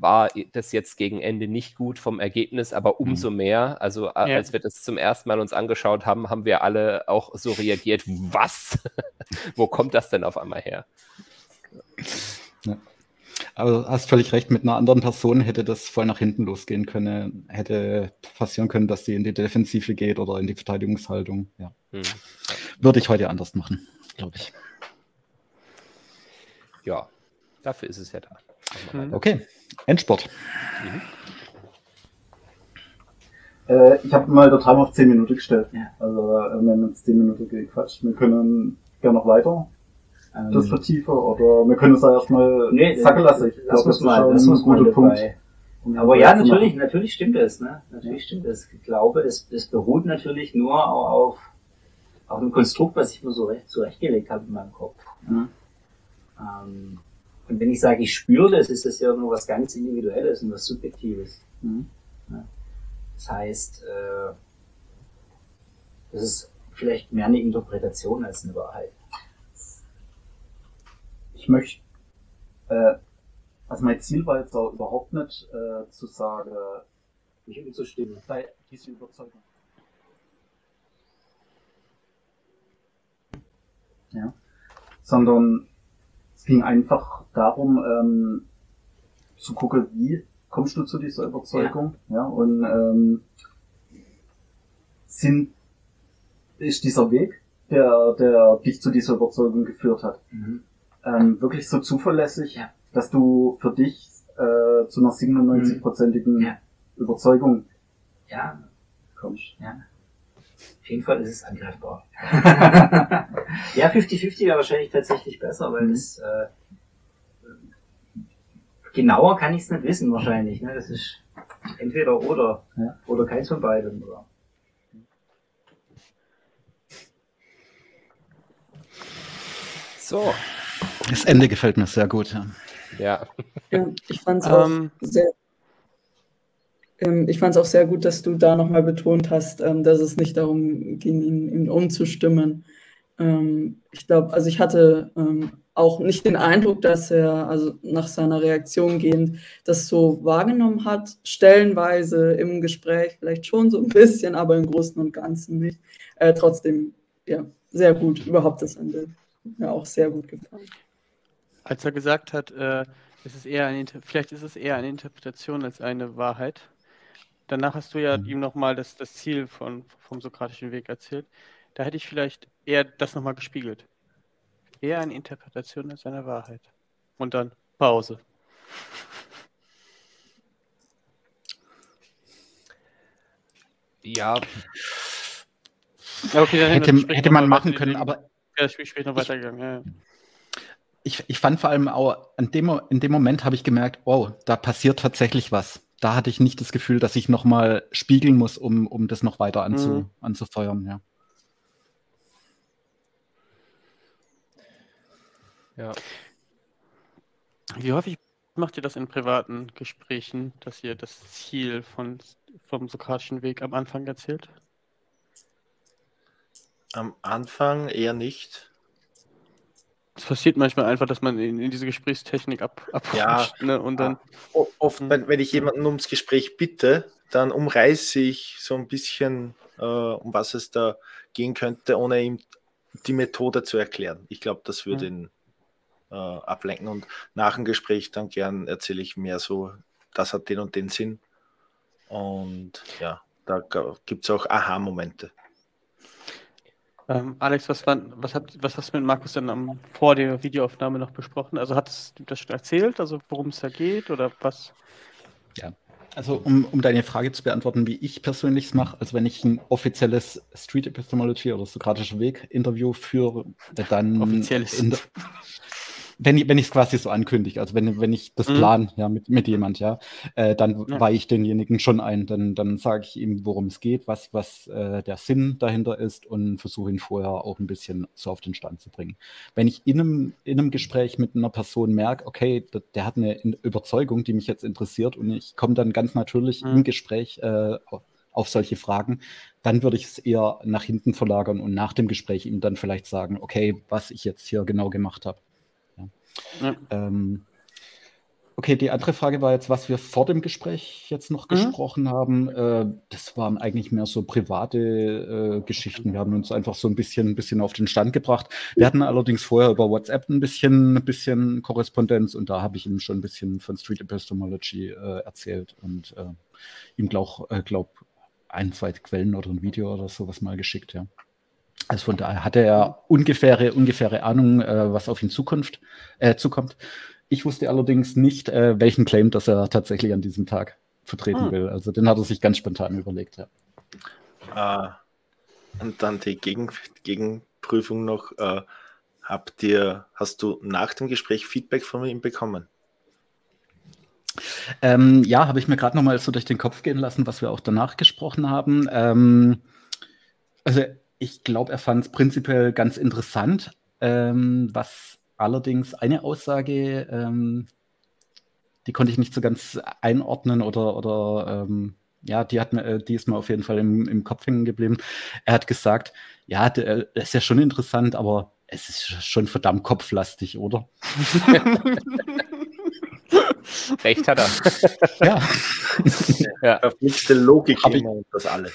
war das jetzt gegen Ende nicht gut vom Ergebnis, aber umso mehr, also ja. als wir das zum ersten Mal uns angeschaut haben, haben wir alle auch so reagiert, was? Wo kommt das denn auf einmal her? Ja. Aber du hast völlig recht, mit einer anderen Person hätte das voll nach hinten losgehen können, hätte passieren können, dass sie in die Defensive geht oder in die Verteidigungshaltung. Ja. Hm. Würde ich heute anders machen, glaube ich. Ja, Dafür ist es ja da. Mhm. Okay, Endsport. Mhm. Äh, ich habe mal der Timer auf zehn Minuten gestellt. Ja. Also äh, wir haben jetzt zehn Minuten gequatscht. Wir können gerne noch weiter ähm, das vertiefen oder wir können es da erstmal nee, sacken lassen. Ich glaube, das mal, ist ein guter Punkt. Um Aber ja, natürlich, natürlich stimmt es. Ne? Natürlich stimmt es. Ich glaube, es, es beruht natürlich nur auf, auf einem Konstrukt, was ich mir so recht, zurechtgelegt habe in meinem Kopf. Mhm. Ähm, und wenn ich sage, ich spüre das, ist das ja nur was ganz Individuelles und was Subjektives. Mhm. Ja. Das heißt, äh, das ist vielleicht mehr eine Interpretation als eine Wahrheit. Ich möchte, äh, also mein Ziel war jetzt auch überhaupt nicht äh, zu sagen, mich umzustimmen, sei diese Überzeugung. Ja. Sondern es ging einfach darum, ähm, zu gucken, wie kommst du zu dieser Überzeugung? Ja. Ja, und ähm, sind, ist dieser Weg, der, der dich zu dieser Überzeugung geführt hat, mhm. ähm, wirklich so zuverlässig, ja. dass du für dich äh, zu einer siebenundneunzig-prozentigen ja. Überzeugung ja. kommst? Ja. Auf jeden Fall ist es angreifbar. Ja, fünfzig fünfzig wäre wahrscheinlich tatsächlich besser, weil mhm. das... Äh, genauer kann ich es nicht wissen wahrscheinlich. Ne? Das ist entweder oder. Ja. Oder keins von beiden. Oder? So. Das Ende gefällt mir sehr gut. Ja. ja ich fand es um. auch, ähm, auch sehr gut, dass du da nochmal betont hast, ähm, dass es nicht darum ging, ihn, ihn umzustimmen. Ähm, ich glaube, also ich hatte... Ähm, auch nicht den Eindruck, dass er, also nach seiner Reaktion gehend, das so wahrgenommen hat, stellenweise im Gespräch vielleicht schon so ein bisschen, aber im Großen und Ganzen nicht. Äh, trotzdem, ja, sehr gut, überhaupt das Ende. Mir auch sehr gut gefallen. Als er gesagt hat, äh, es ist eher eine, vielleicht ist es eher eine Interpretation als eine Wahrheit. Danach hast du ja ihm nochmal das, das Ziel von, vom Sokratischen Weg erzählt. Da hätte ich vielleicht eher das nochmal gespiegelt. Eher eine Interpretation als eine Wahrheit. Und dann Pause. Ja. Okay, dann hätte, hätte man machen können, den, aber... Ja, das Spiel ist noch weitergegangen, ja. Ich, ich fand vor allem auch, an dem, in dem Moment habe ich gemerkt, wow, da passiert tatsächlich was. Da hatte ich nicht das Gefühl, dass ich nochmal spiegeln muss, um, um das noch weiter anzu, mhm. anzufeuern, ja. Ja. Wie häufig macht ihr das in privaten Gesprächen, dass ihr das Ziel von, vom Sokratischen Weg am Anfang erzählt? Am Anfang eher nicht. Es passiert manchmal einfach, dass man in, in diese Gesprächstechnik ab, abrutscht. Ja, ne, und dann, ja. Oft, wenn, wenn ich jemanden ums Gespräch bitte, dann umreiße ich so ein bisschen, äh, um was es da gehen könnte, ohne ihm die Methode zu erklären. Ich glaube, das würde ihn ja. Äh, ablenken und nach dem Gespräch dann gern erzähle ich mehr so, das hat den und den Sinn und ja, da gibt es auch Aha-Momente. Ähm, Alex, was, war, was, hat, was hast du mit Markus denn am, vor der Videoaufnahme noch besprochen? Also hat es das schon erzählt, also worum es da geht oder was? Ja, also um, um deine Frage zu beantworten, wie ich persönlich es mache, also wenn ich ein offizielles Street Epistemology oder Sokratischer Weg Interview führe, dann... Offizielles. Wenn, wenn ich es quasi so ankündige, also wenn, wenn ich das mhm. plan ja, mit, mit jemand, ja, äh, dann ja. weiche ich denjenigen schon ein, dann, dann sage ich ihm, worum es geht, was, was äh, der Sinn dahinter ist und versuche ihn vorher auch ein bisschen so auf den Stand zu bringen. Wenn ich in einem, in einem Gespräch mit einer Person merke, okay, der, der hat eine Überzeugung, die mich jetzt interessiert und ich komme dann ganz natürlich mhm. im Gespräch äh, auf solche Fragen, dann würde ich es eher nach hinten verlagern und nach dem Gespräch ihm dann vielleicht sagen, okay, was ich jetzt hier genau gemacht habe. Ja. Ähm, okay, die andere Frage war jetzt, was wir vor dem Gespräch jetzt noch mhm. gesprochen haben. Äh, das waren eigentlich mehr so private äh, Geschichten. Wir haben uns einfach so ein bisschen, ein bisschen auf den Stand gebracht. Wir hatten allerdings vorher über WhatsApp ein bisschen, ein bisschen Korrespondenz und da habe ich ihm schon ein bisschen von Street Epistemology äh, erzählt und äh, ihm glaub, äh, glaub ein, zwei Quellen oder ein Video oder sowas mal geschickt, ja. Also von daher hatte er ungefähre, ungefähre Ahnung, äh, was auf ihn Zukunft, äh, zukommt. Ich wusste allerdings nicht, äh, welchen Claim das er tatsächlich an diesem Tag vertreten ah. will. Also den hat er sich ganz spontan überlegt, ja. Ah, und dann die Gegen Gegenprüfung noch. Äh, habt ihr, hast du nach dem Gespräch Feedback von ihm bekommen? Ähm, ja, habe ich mir gerade noch mal so durch den Kopf gehen lassen, was wir auch danach gesprochen haben. Ähm, also ich glaube, er fand es prinzipiell ganz interessant, ähm, was allerdings eine Aussage, ähm, die konnte ich nicht so ganz einordnen oder, oder ähm, ja, die, hat, die ist mir auf jeden Fall im, im Kopf hängen geblieben. Er hat gesagt, ja, das ist ja schon interessant, aber es ist schon verdammt kopflastig, oder? Recht hat er. Ja. Ja. Verflixte Logik immer und das alles.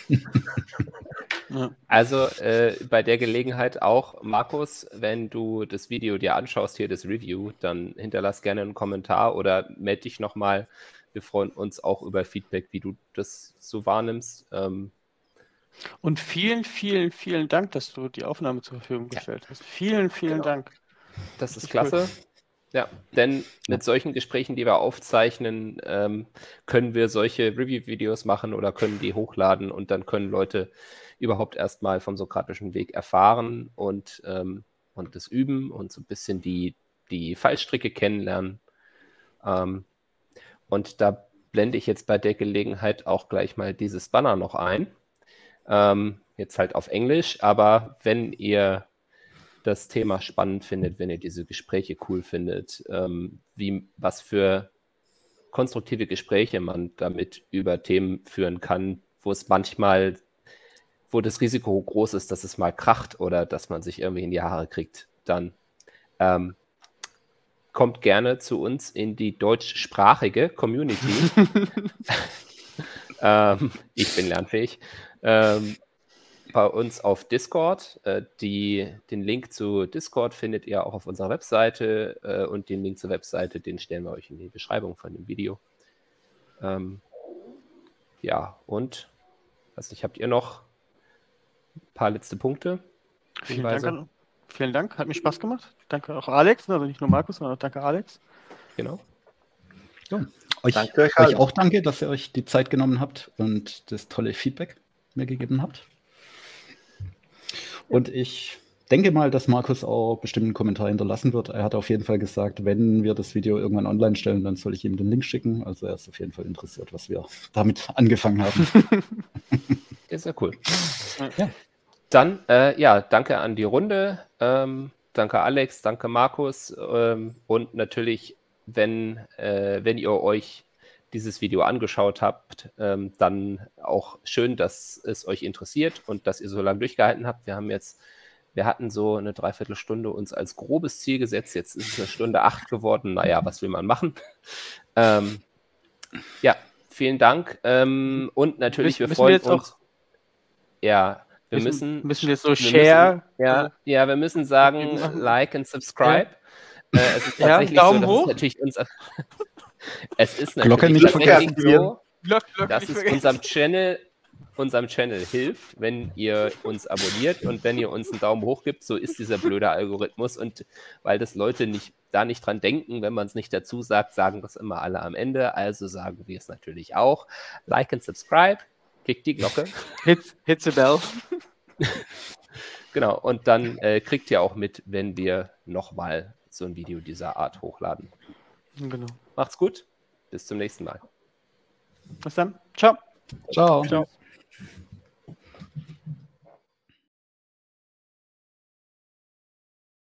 Also äh, bei der Gelegenheit auch, Markus, wenn du das Video dir anschaust, hier das Review, dann hinterlass gerne einen Kommentar oder melde dich nochmal. Wir freuen uns auch über Feedback, wie du das so wahrnimmst. Ähm, Und vielen, vielen, vielen Dank, dass du die Aufnahme zur Verfügung gestellt ja. hast. Vielen, vielen genau. Dank. Das ist klasse. Cool. Ja, denn mit solchen Gesprächen, die wir aufzeichnen, ähm, können wir solche Review-Videos machen oder können die hochladen und dann können Leute überhaupt erstmal vom sokratischen Weg erfahren und, ähm, und das üben und so ein bisschen die, die Fallstricke kennenlernen. Ähm, und da blende ich jetzt bei der Gelegenheit auch gleich mal dieses Banner noch ein. Ähm, jetzt halt auf Englisch, aber wenn ihr das Thema spannend findet, wenn ihr diese Gespräche cool findet, ähm, wie, was für konstruktive Gespräche man damit über Themen führen kann, wo es manchmal, wo das Risiko groß ist, dass es mal kracht oder dass man sich irgendwie in die Haare kriegt, dann ähm, kommt gerne zu uns in die deutschsprachige Community. ähm, ich bin lernfähig. Ähm, bei uns auf Discord. Äh, die, den Link zu Discord findet ihr auch auf unserer Webseite äh, und den Link zur Webseite, den stellen wir euch in die Beschreibung von dem Video. Ähm, ja, und weiß nicht, habt ihr noch ein paar letzte Punkte? Vielen Dank, an, vielen Dank, hat mir Spaß gemacht. Danke auch Alex, also nicht nur Markus, sondern auch danke Alex. Genau. Ja. Euch, danke euch, euch auch danke, dass ihr euch die Zeit genommen habt und das tolle Feedback mir gegeben habt. Und ich denke mal, dass Markus auch bestimmt einen Kommentar hinterlassen wird. Er hat auf jeden Fall gesagt, wenn wir das Video irgendwann online stellen, dann soll ich ihm den Link schicken. Also er ist auf jeden Fall interessiert, was wir damit angefangen haben. Ist ja cool. Ja. Dann, äh, ja, danke an die Runde. Ähm, danke Alex, danke Markus. Ähm, und natürlich, wenn, äh, wenn ihr euch dieses Video angeschaut habt, ähm, dann auch schön, dass es euch interessiert und dass ihr so lange durchgehalten habt. Wir haben jetzt, wir hatten so eine Dreiviertelstunde uns als grobes Ziel gesetzt, jetzt ist es eine Stunde acht geworden, naja, was will man machen? Ähm, ja, vielen Dank ähm, und natürlich, wir freuen uns... Ja, wir müssen... Müssen wir so share? Ja, ja, wir müssen sagen, like und subscribe. Ja. Äh, es ist tatsächlich ja, so, dass es natürlich uns... Es ist natürlich so, dass es unserem Channel, unserem Channel hilft, wenn ihr uns abonniert und wenn ihr uns einen Daumen hoch gibt, so ist dieser blöde Algorithmus und weil das Leute nicht, da nicht dran denken, wenn man es nicht dazu sagt, sagen das immer alle am Ende, also sagen wir es natürlich auch. Like and subscribe, klickt die Glocke. Hit, hit the bell. Genau, und dann äh, kriegt ihr auch mit, wenn wir nochmal so ein Video dieser Art hochladen. Genau. Macht's gut. Bis zum nächsten Mal. Bis dann. Ciao. Ciao. Ciao.